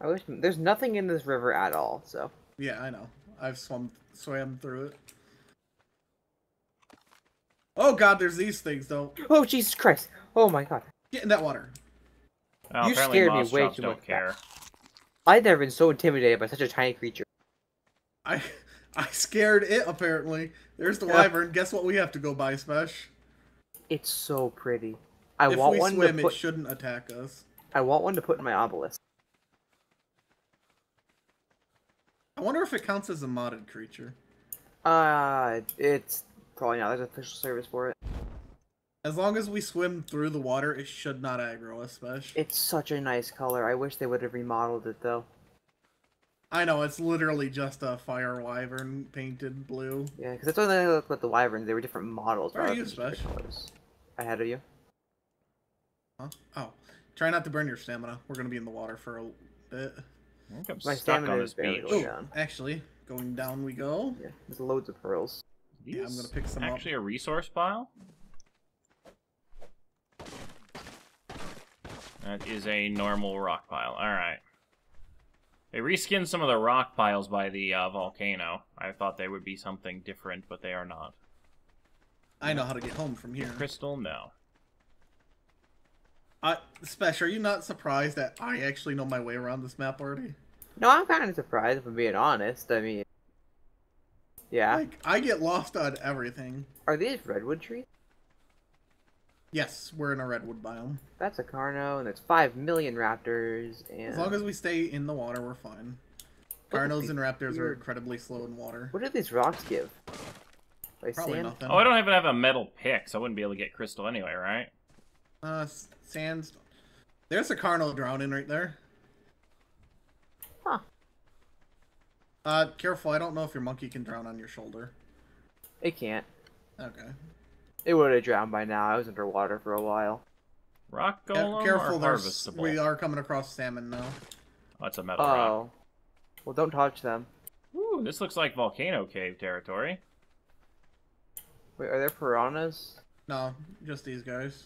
I wish there's nothing in this river at all, so. Yeah, I know. I've swam through it. Oh god, there's these things though. Oh Jesus Christ! Oh my god! Get in that water. Well, you scared me way too much. I've never been so intimidated by such a tiny creature. I scared it apparently. There's the wyvern. Guess what we have to go buy, Spesh? It's so pretty. If we swim, it shouldn't attack us. I want one to put in my obelisk. I wonder if it counts as a modded creature. It's probably not. There's an official service for it. As long as we swim through the water, it should not aggro us, Spesh. It's such a nice color. I wish they would have remodeled it, though. I know, it's literally just a fire wyvern painted blue. Yeah, because that's what I looked at the wyverns. They were different models. Where are you, Spesh? Ahead of you. Huh? Oh. Try not to burn your stamina. We're going to be in the water for a bit. I think I'm stuck on this beach. Oh, actually, going down we go. Yeah, there's loads of pearls. Yeah, I'm gonna pick some up. Actually, a resource pile. That is a normal rock pile. All right. They reskinned some of the rock piles by the volcano. I thought they would be something different, but they are not. I know how to get home from here. Crystal, no. Spesh, are you not surprised that I actually know my way around this map already? No, I'm kind of surprised, if I'm being honest. I mean... Yeah. Like, I get lost on everything. Are these redwood trees? Yes, we're in a redwood biome. That's a Carno, and there's 5 million raptors, and... As long as we stay in the water, we're fine. Carnos and raptors are incredibly slow in water. What do these rocks give? Like probably sand? Nothing. Oh, I don't even have a metal pick, so I wouldn't be able to get crystal anyway, right? Sands. There's a Carno drowning right there. Huh. Careful, I don't know if your monkey can drown on your shoulder. It can't. Okay. It would have drowned by now. I was underwater for a while. Rock golem or harvestable? We are coming across salmon now. Oh, that's a metal rock. Well, don't touch them. Ooh, this looks like volcano cave territory. Wait, are there piranhas? No, just these guys.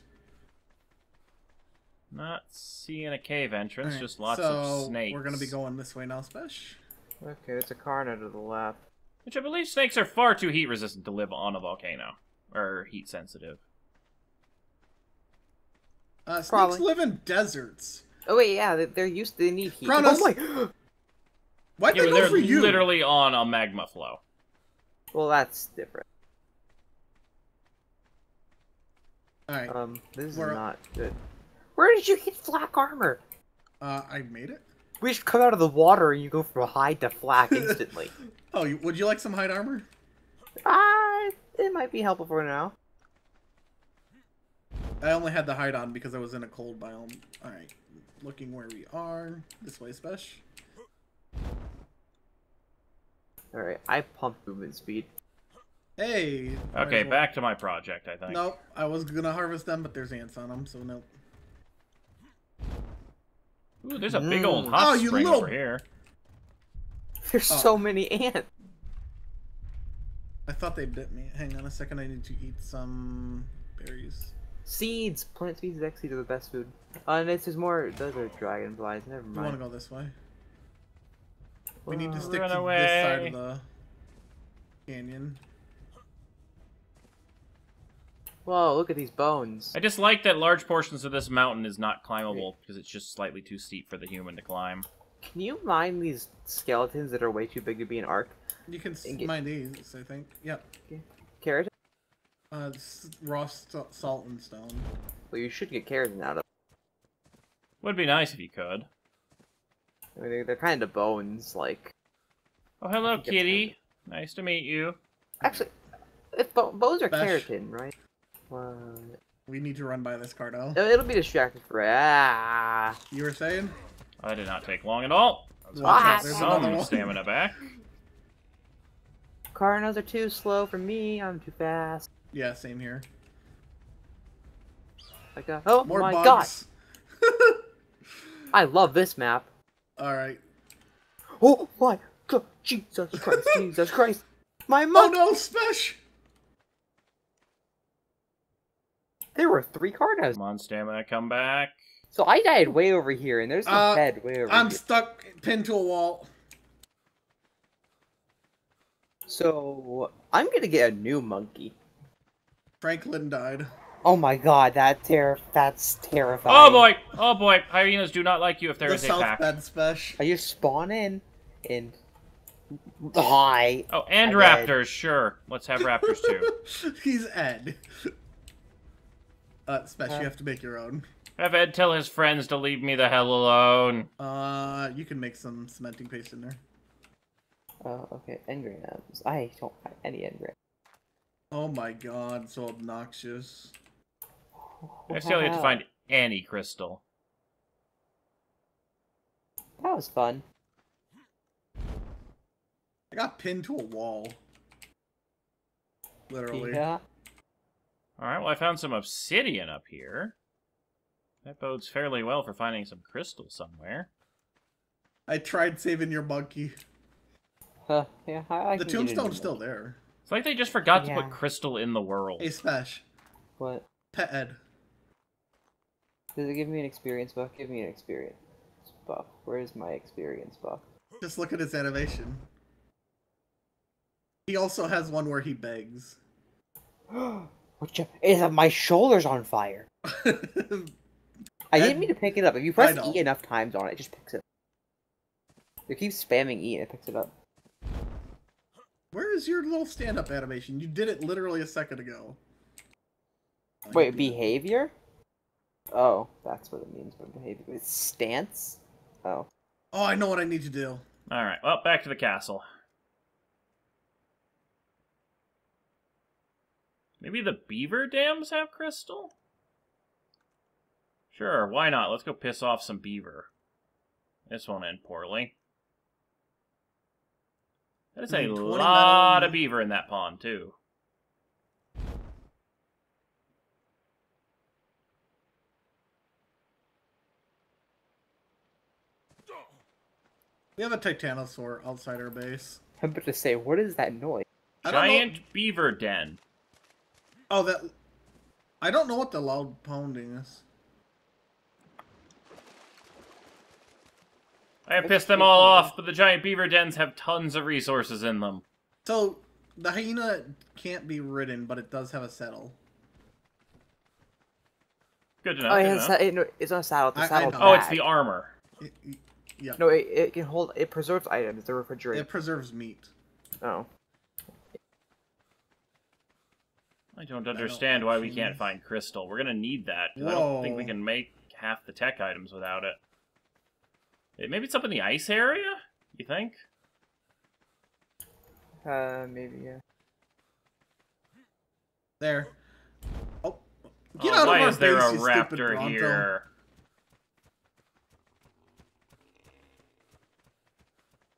Not seeing a cave entrance, right, just lots of snakes. We're going to be going this way now, Spesh. Okay, it's a Carno to the left. Which I believe snakes are far too heat resistant to live on a volcano. Or heat sensitive. Snakes live in deserts. Oh wait, yeah, they're used to, they need heat. Pronos. Oh my! Why'd they go for you? They're literally on a magma flow. Well, that's different. Alright. This is not good. Where did you get flak armor? I made it. We should come out of the water and you go from hide to flak instantly. Oh, would you like some hide armor? It might be helpful for now. I only had the hide on because I was in a cold biome. Alright, looking where we are. This way, Spesh. Alright, I pumped movement speed. Hey! Okay, back to my project, I think. Nope, I was gonna harvest them, but there's ants on them, so nope. Ooh, there's a big old hot spring over here. There's so many ants. I thought they bit me. Hang on a second, I need to eat some berries. Seeds! Plant Species X seeds are the best food. And it's just more, those are dragonflies, never mind. You wanna go this way? We need to stick to this side of the canyon. Whoa, look at these bones. I just like that large portions of this mountain is not climbable because it's just slightly too steep for the human to climb. Can you mine these skeletons that are way too big to be an Ark? You can mine these, I think. Yep. Okay. Keratin? Raw salt and stone. Well, you should get keratin out of it. Would be nice if you could. I mean, they're kind of bones, like... Oh, hello, kitty. Nice to meet you. Actually, if bones are keratin, right? We need to run by this, Carno. It'll be distracting for... Ah! You were saying? I did not take long at all. I was some stamina back. Carnos are too slow for me. I'm too fast. Yeah, same here. Like a, oh more my bugs. God! I love this map. All right. Oh my God! Jesus Christ! Jesus Christ! My mom! Oh no, Spesh! There were 3 Carnos. Come on, stamina, come back. So I died way over here, and there's a head way over here. I'm stuck pinned to a wall. So I'm gonna get a new monkey. Franklin died. Oh my God, that's terrifying. Oh boy, oh boy, hyenas do not like you if there is a pack. Special. You spawn in and die. Oh, and raptors, sure. Let's have raptors too. He's Ed. Special, you have to make your own. Have Ed tell his friends to leave me the hell alone. You can make some cementing paste in there. Oh, okay. Engrams. I don't have any engrams. Oh my God, so obnoxious. I still have to find any crystal. That was fun. I got pinned to a wall. Literally. Yeah. Alright, well I found some obsidian up here. That bodes fairly well for finding some crystal somewhere. I tried saving your monkey. Yeah, the tombstone's still there. It's like they just forgot to put crystal in the world. Hey, Spesh. What? Pet Ed. Does it give me an experience buff? Give me an experience buff. Where's my experience buff? Just look at his animation. He also has one where he begs. My shoulder's on fire. I didn't mean to pick it up. If you press E enough times on it, it just picks it up. It keeps spamming E and it picks it up. Where is your little stand-up animation? You did it literally a second ago. Wait, behavior? Oh, that's what it means by behavior. It's stance? Oh. Oh, I know what I need to do. Alright, well, back to the castle. Maybe the beaver dams have crystal? Sure, why not? Let's go piss off some beaver. This won't end poorly. That is a lot of beaver in that pond, too. We have a titanosaur outside our base. I'm about to say, what is that noise? Giant beaver den. Oh, that... I don't know what the loud pounding is. I have pissed them all off, but the giant beaver dens have tons of resources in them. So, the hyena can't be ridden, but it does have a saddle. Good to know. Oh, it's not a saddle. It's a saddle pad. Oh, it's the armor. Yeah. No, it can hold... It preserves items. It's a refrigerator. It preserves meat. Oh. I don't understand why we can't find crystal. We're gonna need that. I don't think we can make half the tech items without it. Maybe it's up in the ice area? You think? Maybe, yeah. There. Oh, get out of my base, you stupid Bronto. Why is there a raptor here?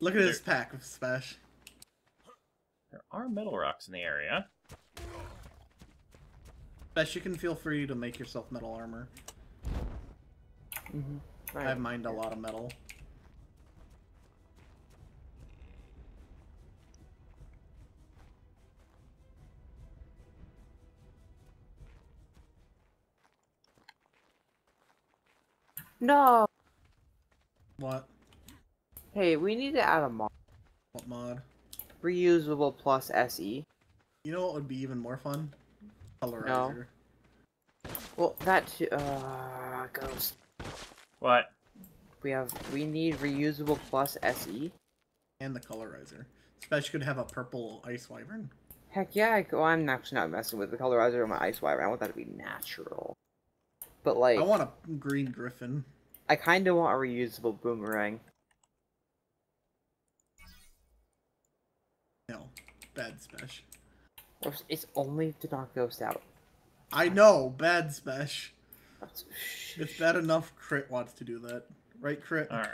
Look at this pack of Spesh. There are metal rocks in the area. Spesh, you can feel free to make yourself metal armor. Mm-hmm. I mined a lot of metal. No. What? Hey, we need to add a mod. What mod? Reusable plus SE. You know what would be even more fun? Colorizer. No. Well, that too. Ghost. What? We need reusable plus SE. And the colorizer. Spesh could have a purple ice wyvern. Heck yeah, I'm actually not messing with the colorizer on my ice wyvern. I want that to be natural. But like... I want a green griffin. I kinda want a reusable boomerang. No. Bad Spesh. It's only to knock Ghost out. I know! Bad Spesh. It's bad enough Crit wants to do that. Right, Crit? Alright.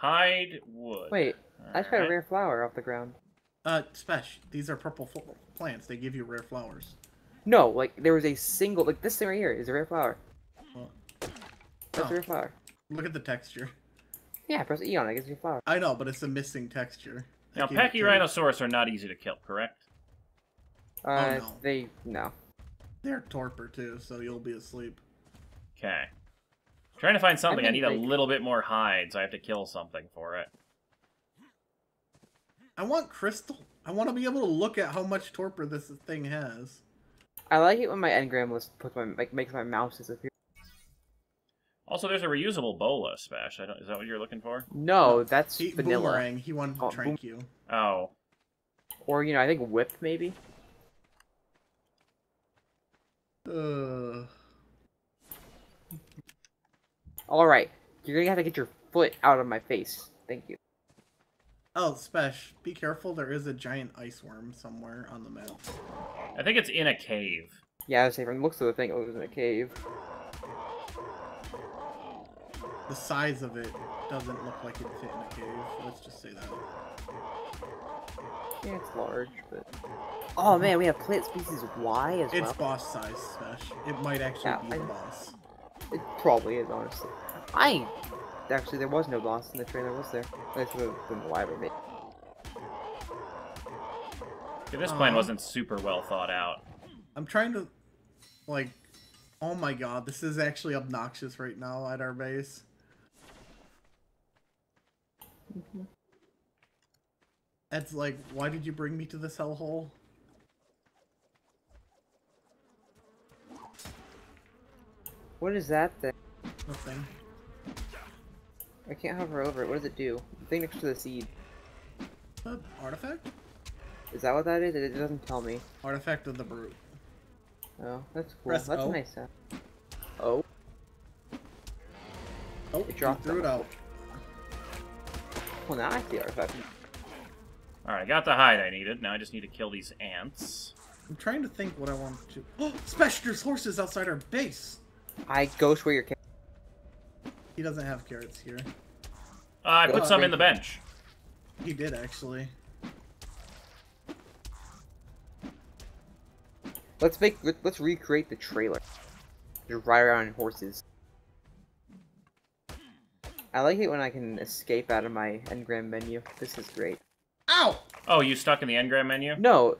Hide wood. Wait. I just got a rare flower off the ground. Spesh, these are purple plants. They give you rare flowers. No, like, there was a single... Like, this thing right here is a rare flower. Well, that's a rare flower. Look at the texture. Yeah, press E on it. It gives you a flower. I know, but it's a missing texture. Now, Pachyrhinosaurus are not easy to kill, correct? Oh, no. No. They're torpor, too, so you'll be asleep. Okay. Trying to find something. I need a little bit more hides. So I have to kill something for it. I want crystal. I want to be able to look at how much torpor this thing has. I like it when my engram list puts my makes my mouse disappear. Also, there's a reusable bola, Spesh. Is that what you're looking for? No, that's vanilla. Boomerang. He wanted to trank you. Oh. Or I think whip maybe. Alright, you're gonna have to get your foot out of my face. Thank you. Oh, Spesh, be careful, there is a giant ice worm somewhere on the map. I think it's in a cave. Yeah, I was saying, from the looks of the thing, it was in a cave. The size of it doesn't look like it fit in a cave, let's just say that. Yeah, it's large, but... Oh man, we have plant species Y as well. It's boss size, Spesh. It might actually be the boss. It probably is, honestly. Actually, there was no boss in the trailer, was there? That should have been wider, maybe. Yeah, this plan wasn't super well thought out. I'm trying to... Like... Oh my god, this is actually obnoxious right now at our base. Mm-hmm. Ed's like, why did you bring me to this hellhole? What is that thing? Nothing. I can't hover over it. What does it do? The thing next to the seed. Artifact? Is that what that is? It doesn't tell me. Artifact of the brute. Oh, that's cool. Press that's a nice sound. Oh. Oh, it dropped through it out. Well, now I see artifact. Alright, I got the hide I needed. Now I just need to kill these ants. I'm trying to think what I want to... Oh! Special, there's horses outside our base! I ghost where your carrots. He doesn't have carrots here. I put some in the bench. He did, actually. Let's recreate the trailer. You ride around on horses. I like it when I can escape out of my engram menu. This is great. Ow! Oh, you stuck in the engram menu? No.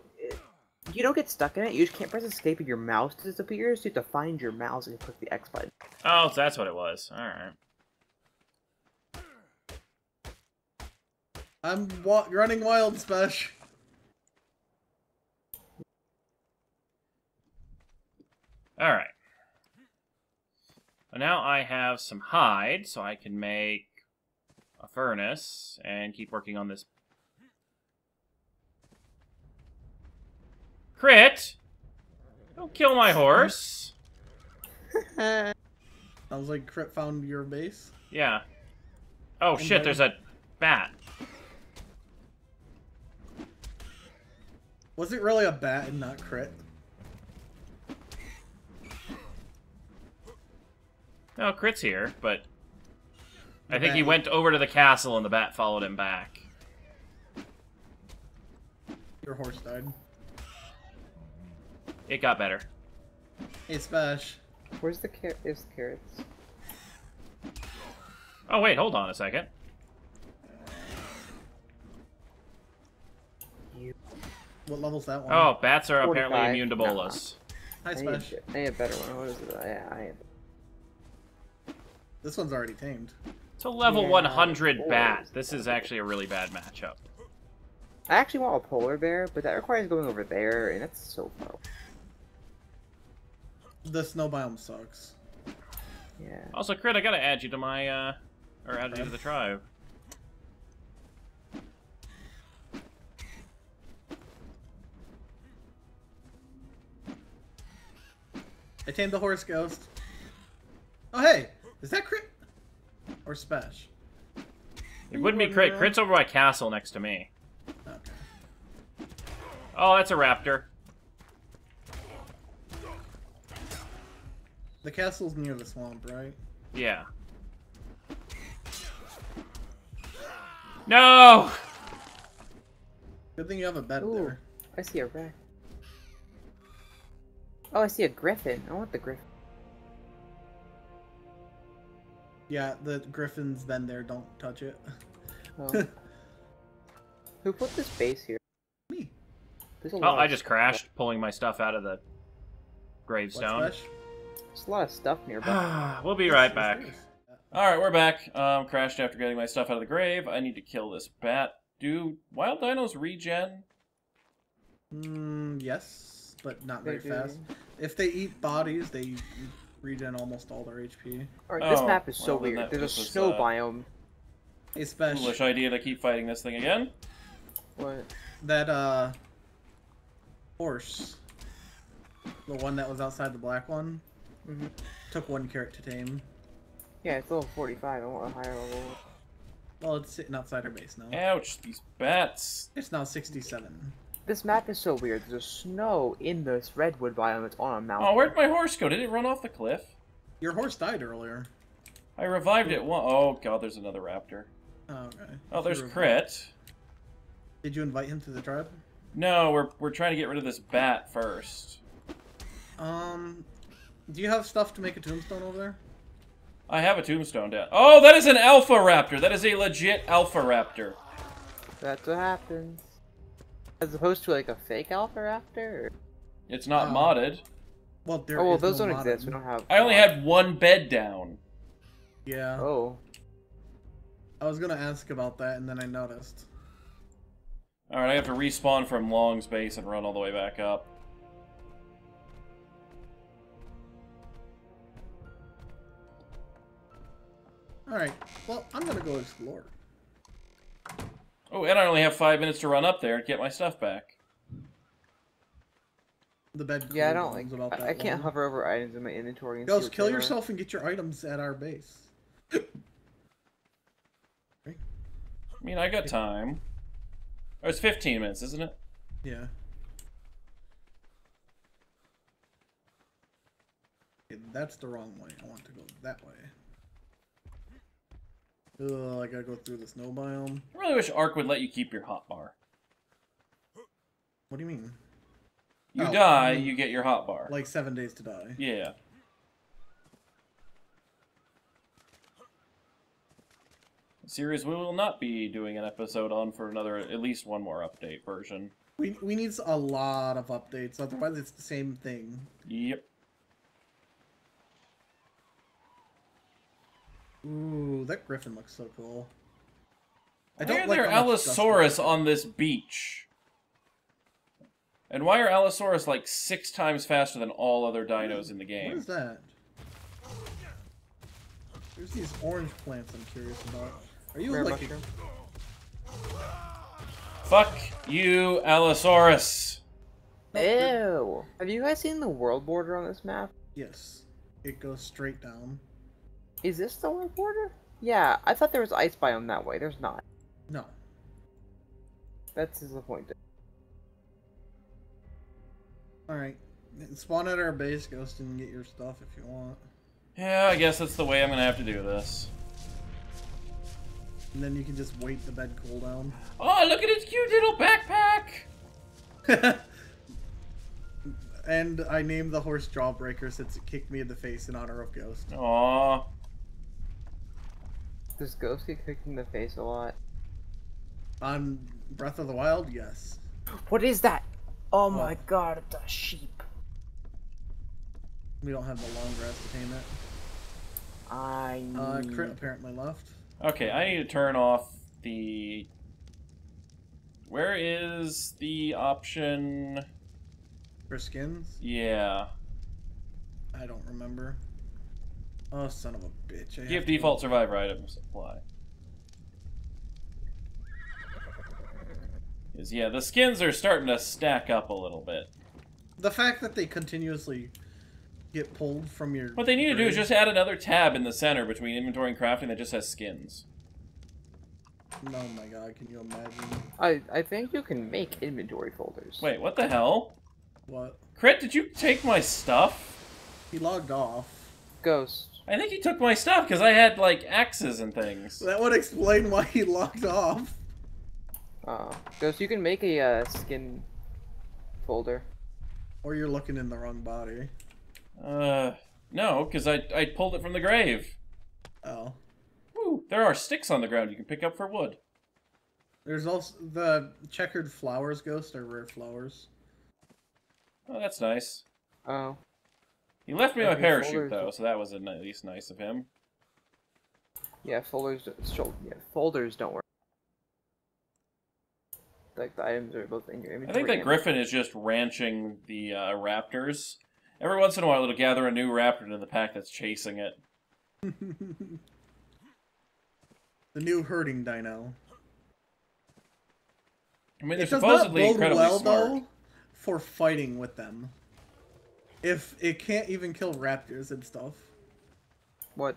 You don't get stuck in it, you just can't press escape and your mouse disappears. You have to find your mouse and click the X button. Oh, so that's what it was. Alright. I'm running wild, Spesh. Alright. Well, now I have some hide, so I can make a furnace and keep working on this. Crit! Don't kill my horse! Sounds like Crit found your base. Yeah. Oh shit, there's a bat. Was it really a bat and not Crit? No, Crit's here, but... I think he went over to the castle and the bat followed him back. Your horse died. It got better. Hey, Spesh. Where's the carrots? Oh, wait, hold on a second. What level's that one? Oh, bats are 45. Apparently immune to bolas. Hi, Spesh. I need a better one. What is it? I am. This one's already tamed. It's a level 100 bat. This is actually a really bad matchup. I actually want a polar bear, but that requires going over there, and that's so low. The snow biome sucks. Yeah. Also, Crit, I gotta add you to my, or add you to the tribe. I tamed the horse ghost. Oh, hey! Is that Crit? Or Spesh? It wouldn't be Crit. Crit's over my castle next to me. Okay. Oh, that's a raptor. The castle's near the swamp, right? Yeah. No! Good thing you have a bed there. I see a rat. Oh, I see a griffin. I want the griffin. Yeah, the griffin's been there. Don't touch it. Oh. Who put this base here? Me. Oh, I just crashed, pulling my stuff out of the gravestone. There's a lot of stuff nearby. We'll be right back. Alright, we're back. Crashed after getting my stuff out of the grave. I need to kill this bat. Do wild dinos regen? Yes, but not very fast. If they eat bodies, they regen almost all their HP. Alright, this map is so weird. There's a snow biome. Hey, Spesh. Foolish idea to keep fighting this thing again. What? That, horse. The one that was outside the black one. Mm-hmm. Took 1 carrot to tame. Yeah, it's level 45. I want a higher level. Well, it's sitting outside our base now. Ouch, these bats. It's now 67. This map is so weird. There's snow in this redwood biome. It's on a mountain. Oh, where'd my horse go? Did it run off the cliff? Your horse died earlier. I revived it once. Oh, God, there's another raptor. Oh, okay. Oh, there's Crit. Did you invite him to the tribe? No, we're trying to get rid of this bat first. Do you have stuff to make a tombstone over there? I have a tombstone down. Oh, that is an alpha raptor. That is a legit alpha raptor. That's what happens. As opposed to like a fake alpha raptor? Or... It's not modded. Well, there is those no don't modded. Exist. We don't have. I only had 1 bed down. Yeah. Oh. I was gonna ask about that, and then I noticed. All right, I have to respawn from Long's base and run all the way back up. Alright, well, I'm gonna go explore. Oh, and I only have 5 minutes to run up there and get my stuff back. The bed. Yeah, I don't like about that. I can't hover over items in my inventory. And Ghost, kill yourself and get your items at our base. I mean, I got time. Oh, it's 15 minutes, isn't it? Yeah. Okay, that's the wrong way. I want to go that way. Ugh, I gotta go through the snow biome. I really wish Ark would let you keep your hotbar. What do you mean? You die, I mean, you get your hotbar. Like 7 days to die. Yeah. A series we will not be doing an episode on for another, at least 1 more update version. We need a lot of updates, otherwise it's the same thing. Yep. Ooh, that griffin looks so cool. Why are there Allosaurus on this beach? And why are Allosaurus like 6 times faster than all other dinos in the game? What is that? There's these orange plants I'm curious about. Are you like Fuck you, Allosaurus! Ew! Have you guys seen the world border on this map? Yes. It goes straight down. Is this the world border? Yeah, I thought there was ice biome that way. There's not. No. That's disappointing. Alright. Spawn at our base, Ghost, and get your stuff if you want. Yeah, I guess that's the way I'm gonna have to do this. And then you can just wait the bed cooldown. Oh, look at his cute little backpack! And I named the horse Jawbreaker since it kicked me in the face in honor of Ghost. Aww. Does Ghost get kicked in the face a lot? On Breath of the Wild, yes. What is that? Oh my god, it's a sheep. We don't have the long grass to tame it. I... Crit apparently left. Okay, I need to turn off the... Where is the option... For skins? Yeah. I don't remember. Oh, son of a bitch. Give default survivor items apply. Because, yeah, the skins are starting to stack up a little bit. The fact that they continuously get pulled from your... What they need to do is just add another tab in the center between inventory and crafting that just has skins. Oh my god, can you imagine? I think you can make inventory folders. Wait, what the hell? What? Crit, did you take my stuff? He logged off. Ghost. I think he took my stuff because I had, like, axes and things. That would explain why he logged off. Oh. Ghost, you can make a skin folder. Or you're looking in the wrong body. No, because I pulled it from the grave. Oh. Woo, there are sticks on the ground you can pick up for wood. There's also the checkered flowers, Ghost, are rare flowers. Oh, that's nice. Oh. He left me my parachute, though, so that was at least nice of him. Yeah, folders don't work. Like, the items are both in your inventory. I think that Griffin is just ranching the raptors. Every once in a while, it'll gather a new raptor into the pack that's chasing it. The new herding dino. I mean, they're supposedly incredibly smart. Though, for fighting with them. If it can't even kill raptors and stuff. What?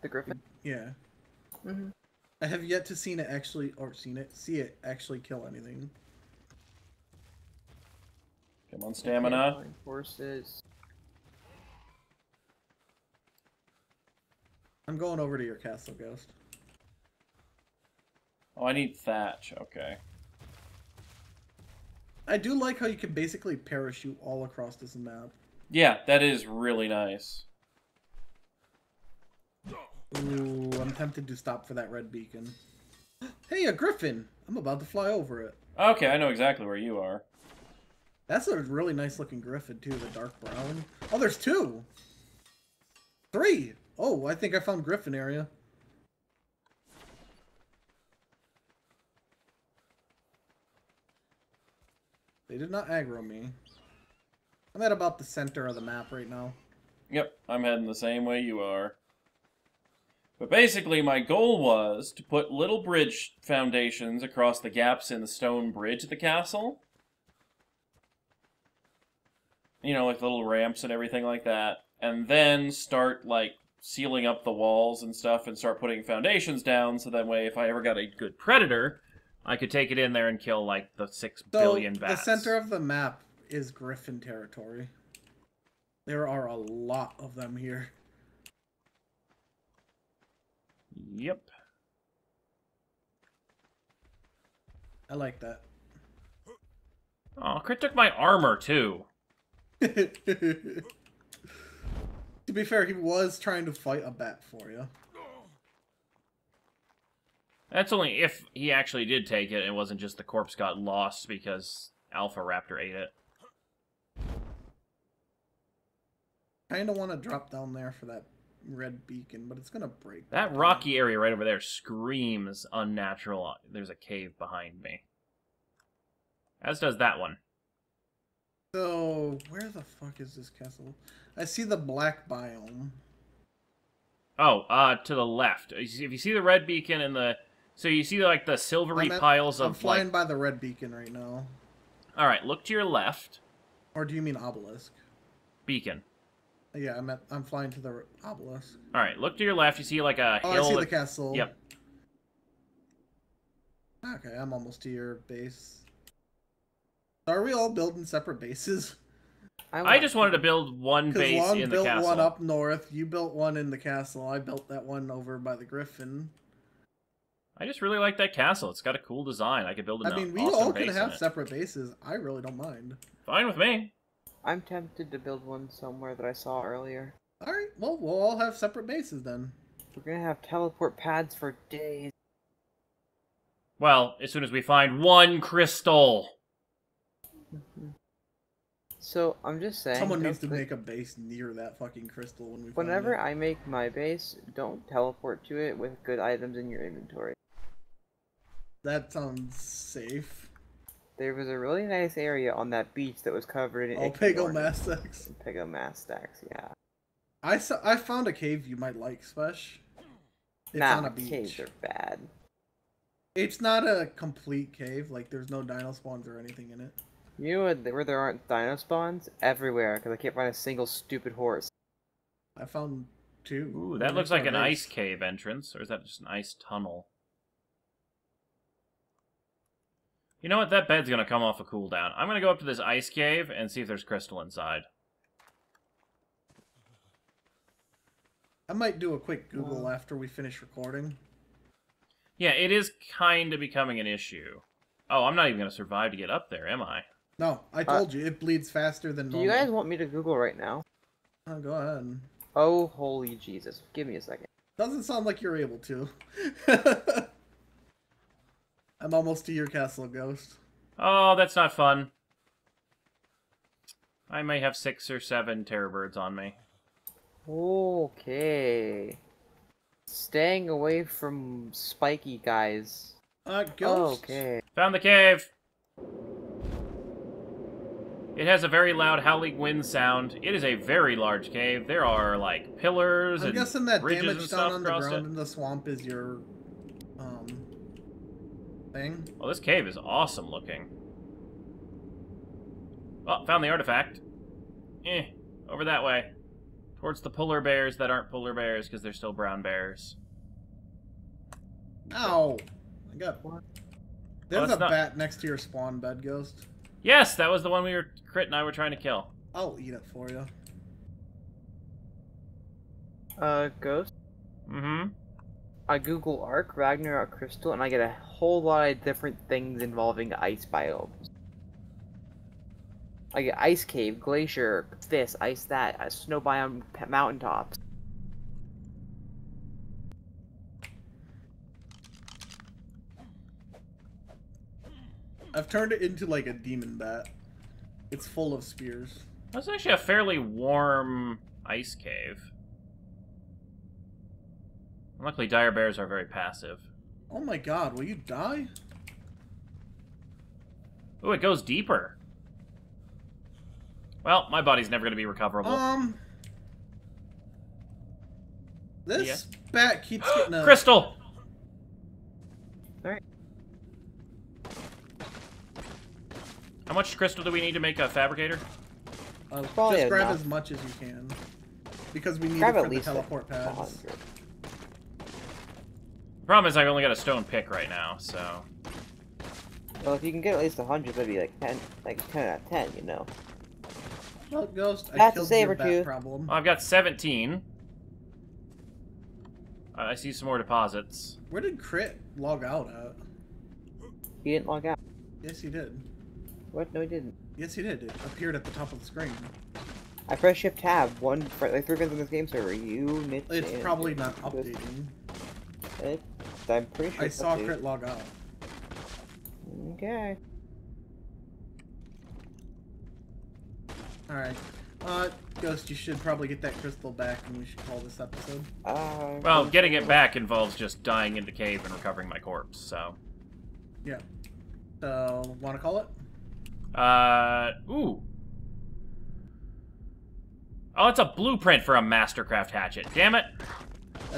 The Griffin? Yeah. Mm-hmm. I have yet to see it actually kill anything. Come on, stamina. Horses. I'm going over to your castle, Ghost. Oh, I need thatch. Okay. I do like how you can basically parachute all across this map. Yeah, that is really nice. Ooh, I'm tempted to stop for that red beacon. Hey, a griffin! I'm about to fly over it. Okay, I know exactly where you are. That's a really nice-looking griffin, too, the dark brown. Oh, there's two! Three! Oh, I think I found griffin area. They did not aggro me. I'm at about the center of the map right now. Yep, I'm heading the same way you are. But basically, my goal was to put little bridge foundations across the gaps in the stone bridge at the castle. You know, like little ramps and everything like that. And then start, like, sealing up the walls and stuff and start putting foundations down so that way if I ever got a good predator... I could take it in there and kill, like, the 6 billion bats. The center of the map is Griffin territory. There are a lot of them here. Yep. I like that. Oh, Crit took my armor, too. To be fair, he was trying to fight a bat for you. That's only if he actually did take it, it wasn't just the corpse got lost because Alpha Raptor ate it. I kinda wanna drop down there for that red beacon, but it's gonna break. That rocky area right over there screams unnatural. There's a cave behind me. As does that one. So, where the fuck is this castle? I see the black biome. Oh, to the left. If you see the red beacon and the... So you see, like, the silvery piles of... I'm flying by the red beacon right now. Alright, look to your left. Or do you mean obelisk? Beacon. Yeah, I'm flying to the obelisk. Alright, look to your left. You see, like, a hill... Oh, I see the castle. Yep. Okay, I'm almost to your base. Are we all building separate bases? I just wanted to build one base in the castle. Long built one up north. You built one in the castle. I built that one over by the griffin. I just really like that castle. It's got a cool design. I could build an awesome base in it. I mean, we all can have separate bases. I really don't mind. Fine with me. I'm tempted to build one somewhere that I saw earlier. All right. Well, we'll all have separate bases then. We're going to have teleport pads for days. Well, as soon as we find one crystal. So I'm just saying. Someone needs to make a base near that fucking crystal when we. Whenever I make my base, don't teleport to it with good items in your inventory. That sounds safe. There was a really nice area on that beach that was covered in. Oh, Pegomastax. Pegomastax, yeah. I found a cave you might like, Spesh. It's on a beach. Caves are bad. It's not a complete cave. Like there's no dino spawns or anything in it. You know where there aren't dino spawns? Everywhere, because I can't find a single stupid horse. I found two. Ooh, that looks like an ice cave entrance, or is that just an ice tunnel? You know what? That bed's gonna come off a cooldown. I'm gonna go up to this ice cave and see if there's crystal inside. I might do a quick Google after we finish recording. Yeah, it is kind of becoming an issue. Oh, I'm not even gonna survive to get up there, am I? No, I told you, it bleeds faster than normal. Do you guys want me to Google right now? Oh, go ahead. Oh, holy Jesus. Give me a second. Doesn't sound like you're able to. I'm almost to your castle, Ghost. Oh, that's not fun. I may have 6 or 7 terror birds on me. Okay. Staying away from spiky guys. Ghost. Okay. Found the cave! It has a very loud howling wind sound. It is a very large cave. There are, like, pillars and bridges and stuff. I'm guessing that damage down on the ground in the swamp is your, thing. Well, this cave is awesome looking. Oh, found the artifact. Eh, over that way. Towards the polar bears that aren't polar bears, because they're still brown bears. Ow! I got one. There's a bat next to your spawn bed, Ghost. Yes, that was the one we were Crit and I were trying to kill. I'll eat it for you. Ghost? Mm-hmm. I Google Ark, Ragnarok Crystal, and I get a whole lot of different things involving ice biomes. I get ice cave, glacier, this, ice that, snow biome, mountaintops. I've turned it into like a demon bat. It's full of spears. That's actually a fairly warm ice cave. Luckily, dire bears are very passive. Oh my god, will you die? Ooh, it goes deeper. Well, my body's never going to be recoverable. This bat keeps getting a... Crystal! Alright. How much crystal do we need to make a fabricator? Just grab as much as you can. Because we need grab it for the teleport pads. The problem is I've only got a stone pick right now, so... Well, if you can get at least 100, that'd be like 10 out of 10, you know. Well, Ghost, I killed your bat problem. I've got 17. I see some more deposits. Where did Crit log out at? He didn't log out. Yes, he did. What? No, he didn't. Yes, he did. It appeared at the top of the screen. I pressed shift tab. Like 3 times on this game server. You Nitz. It's probably not updating. I'm pretty sure. I saw Crit log out. Okay. Alright. Ghost, you should probably get that crystal back and we should call this episode. Well, getting it back involves just dying in the cave and recovering my corpse, so. Yeah. So, wanna call it? Ooh. Oh, it's a blueprint for a Mastercraft hatchet. Damn it!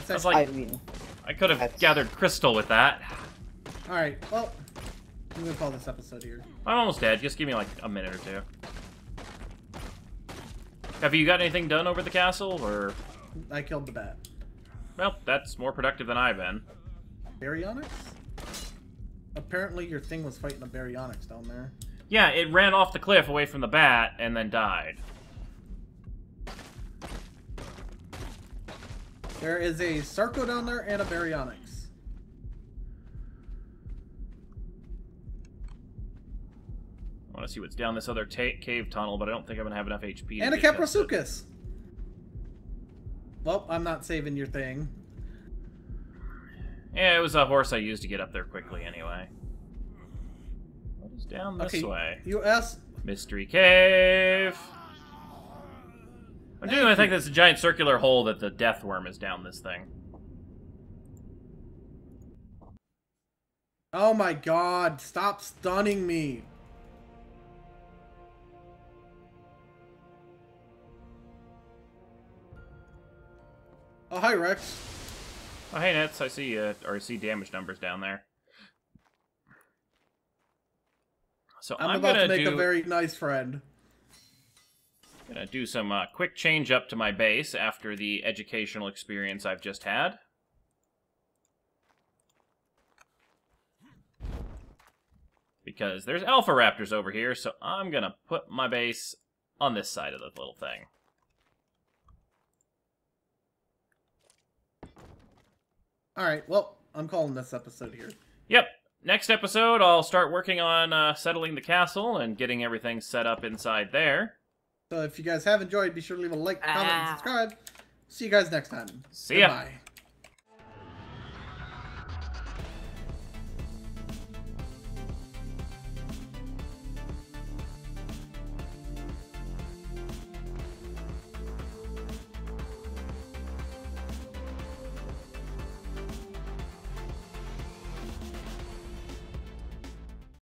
That's like, I mean, I could have gathered crystal with that. Alright, well, I'm gonna call this episode here. I'm almost dead. Just give me like a minute or two. Have you got anything done over the castle, or...? I killed the bat. Well, that's more productive than I've been. Baryonyx? Apparently your thing was fighting a Baryonyx down there. Yeah, it ran off the cliff away from the bat, and then died. There is a Sarco down there, and a Baryonyx. I want to see what's down this other cave tunnel, but I don't think I'm going to have enough HP. And a Caprosuchus! Well, I'm not saving your thing. Yeah, it was a horse I used to get up there quickly anyway. What is down this way? You asked... Mystery cave! I'm doing I think that's a giant circular hole that the death worm is down this thing. Oh my god, stop stunning me. Oh, hi, Rex. Oh, hey, Nitz. I see, or I see damage numbers down there. So I'm about to make a very nice friend. I'm gonna do some quick change up to my base after the educational experience I've just had. Because there's alpha raptors over here, so I'm gonna put my base on this side of the little thing. Alright, well, I'm calling this episode here. Yep. Next episode, I'll start working on settling the castle and getting everything set up inside there. So if you guys have enjoyed, be sure to leave a like, comment, and subscribe. See you guys next time. See ya. Goodbye.